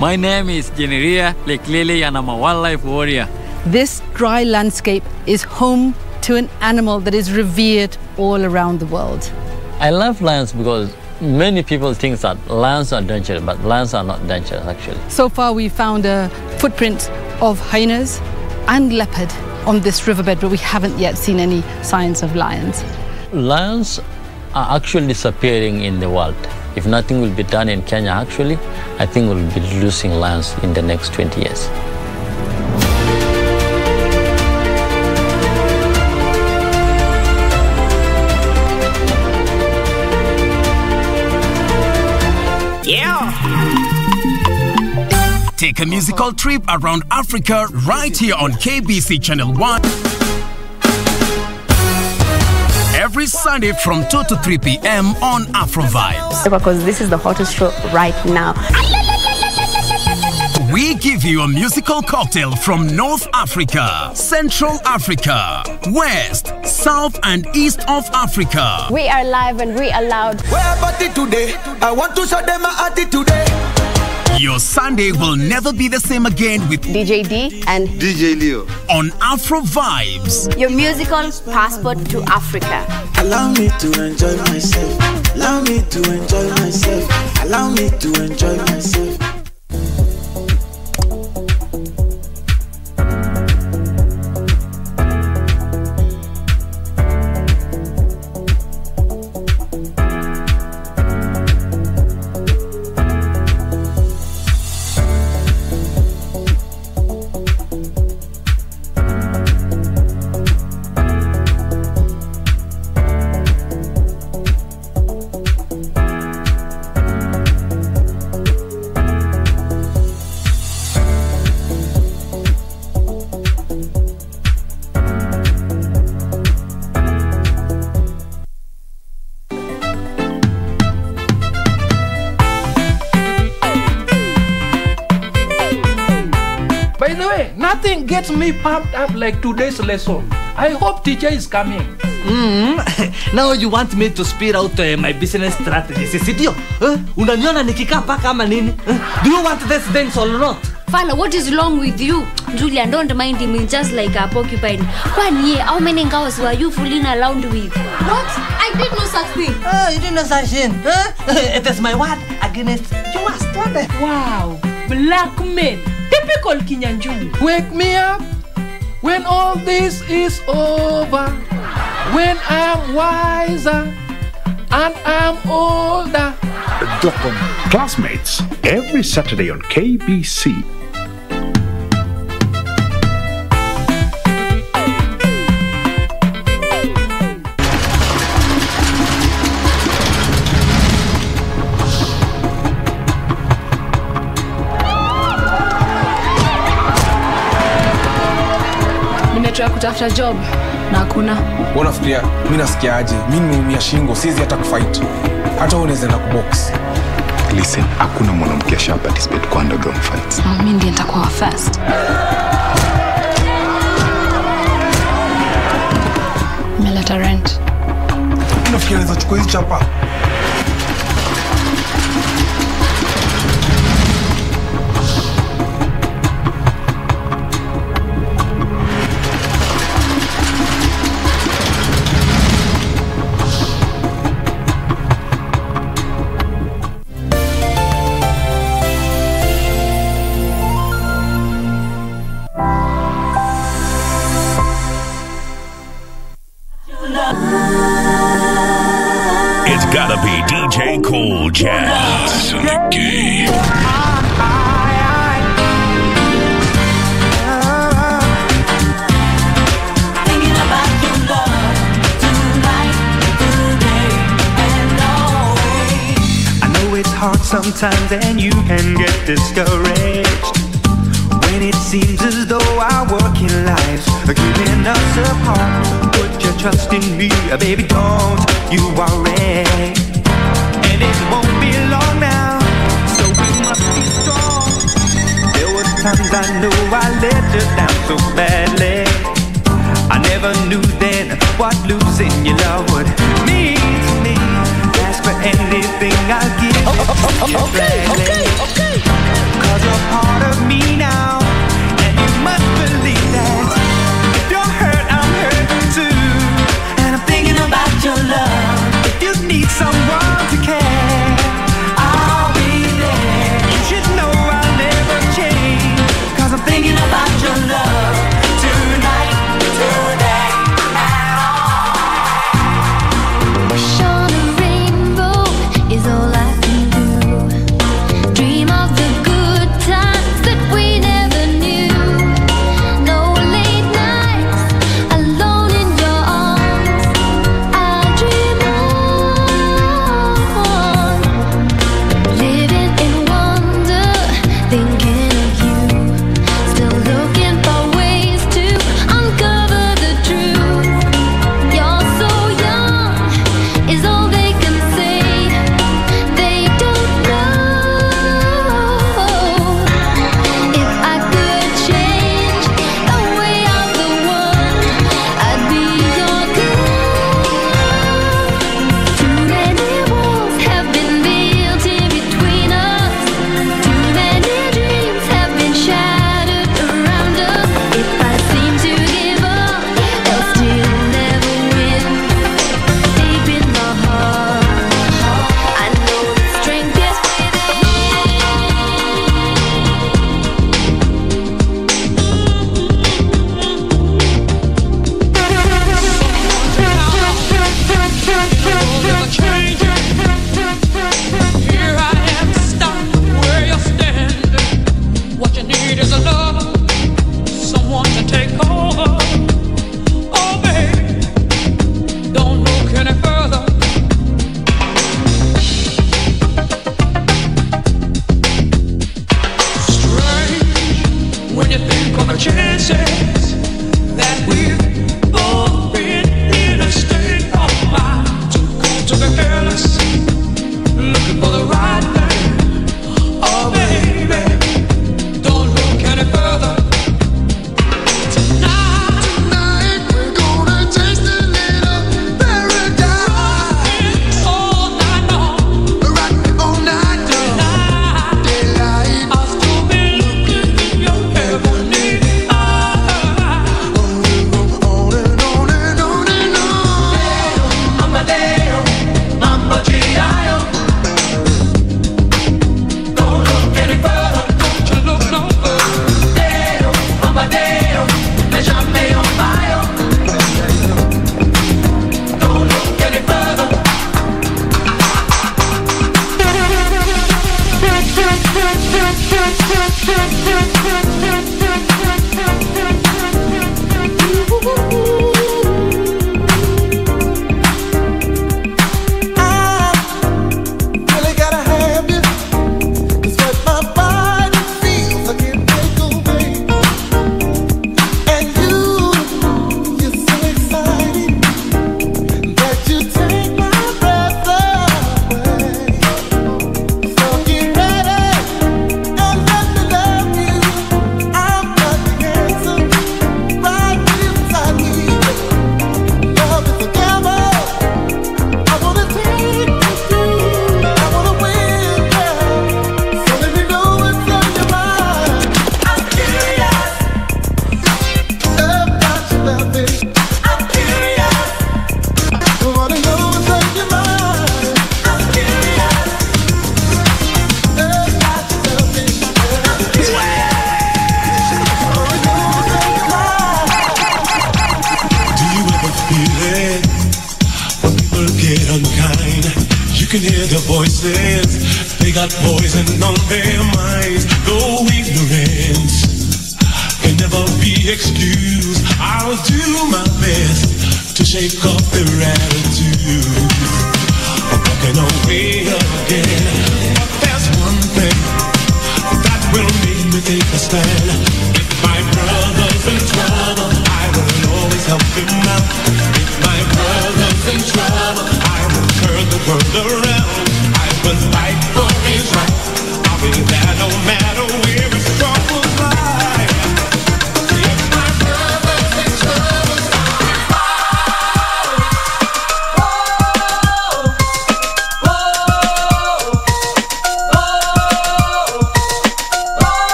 My name is Generia Leklele, and I'm a wildlife warrior. This dry landscape is home to an animal that is revered all around the world. I love lions because many people think that lions are dangerous, but lions are not dangerous actually. So far we found a footprint of hyenas and leopard on this riverbed, but we haven't yet seen any signs of lions. Lions are actually disappearing in the world. If nothing will be done in Kenya actually, I think we'll be losing lions in the next twenty years. Take a musical trip around Africa right here on K B C Channel one. Every Sunday from two to three p m on Afro Vibes. Because this is the hottest show right now. We give you a musical cocktail from North Africa, Central Africa, West, South and East of Africa. We are live and we are loud. We're party today. I want to show them my attitude today. Your Sunday will never be the same again with D J D and D J Leo on Afro Vibes. Your musical passport to Africa. Allow me to enjoy myself. Allow me to enjoy myself. Allow me to enjoy myself. the way, nothing gets me pumped up like today's lesson. I hope teacher is coming. Mm-hmm. Now you want me to speed out uh, my business strategies. Sisidio, unaniona nikikapa kama nini? Do you want this dance or not? Fala, what is wrong with you? Julia, don't mind him, he's just like a porcupine. One year, how many girls were you fooling around with? What? I did no such thing. Oh, you did no such thing. Huh? It is my word against your word. Wow. Black men. Typical Kinyanjui. Wake me up when all this is over. When I'm wiser and I'm older. Doctor, classmates, every Saturday on K B C. Kutafuta job na hakuna. Wanafikiria mimi nasikia aje? Mimi nimeumia shingo, siwezi hata kufight. Hata unaweza na kubox. Listen, hakuna mwanamke asha participate kwa underground fights. Ah, mimi ndiye nitakuwa first. Melata rent. Unafikiria za chukua hizi chapa? Sometimes and you can get discouraged when it seems as though our working lives are keeping us apart. Put your trust in me, baby, don't you worry. And it won't be long now, so we must be strong. There were times I know I let you down so badly. I never knew then what losing your love would mean to me. Ask for anything I'll give. Okay, okay, okay. 'Cause you're part of me now, and you must believe that. If you're hurt, I'm hurting too, and I'm thinking about your love. If you need someone to care, I'll be there. You should know I'll never change, 'cause I'm thinking about your love. Tonight, today, and all. Shine a rainbow is all I can do. Further got poison on their minds, though ignorance can never be excused. I'll do my best to shake up their attitudes. I'm walking away again, but there's one thing that will make me take a stand. If my brother's in trouble, I will always help him out. If my brother's in trouble, I will turn the world around. I will fight for his right. I'll be there no matter where.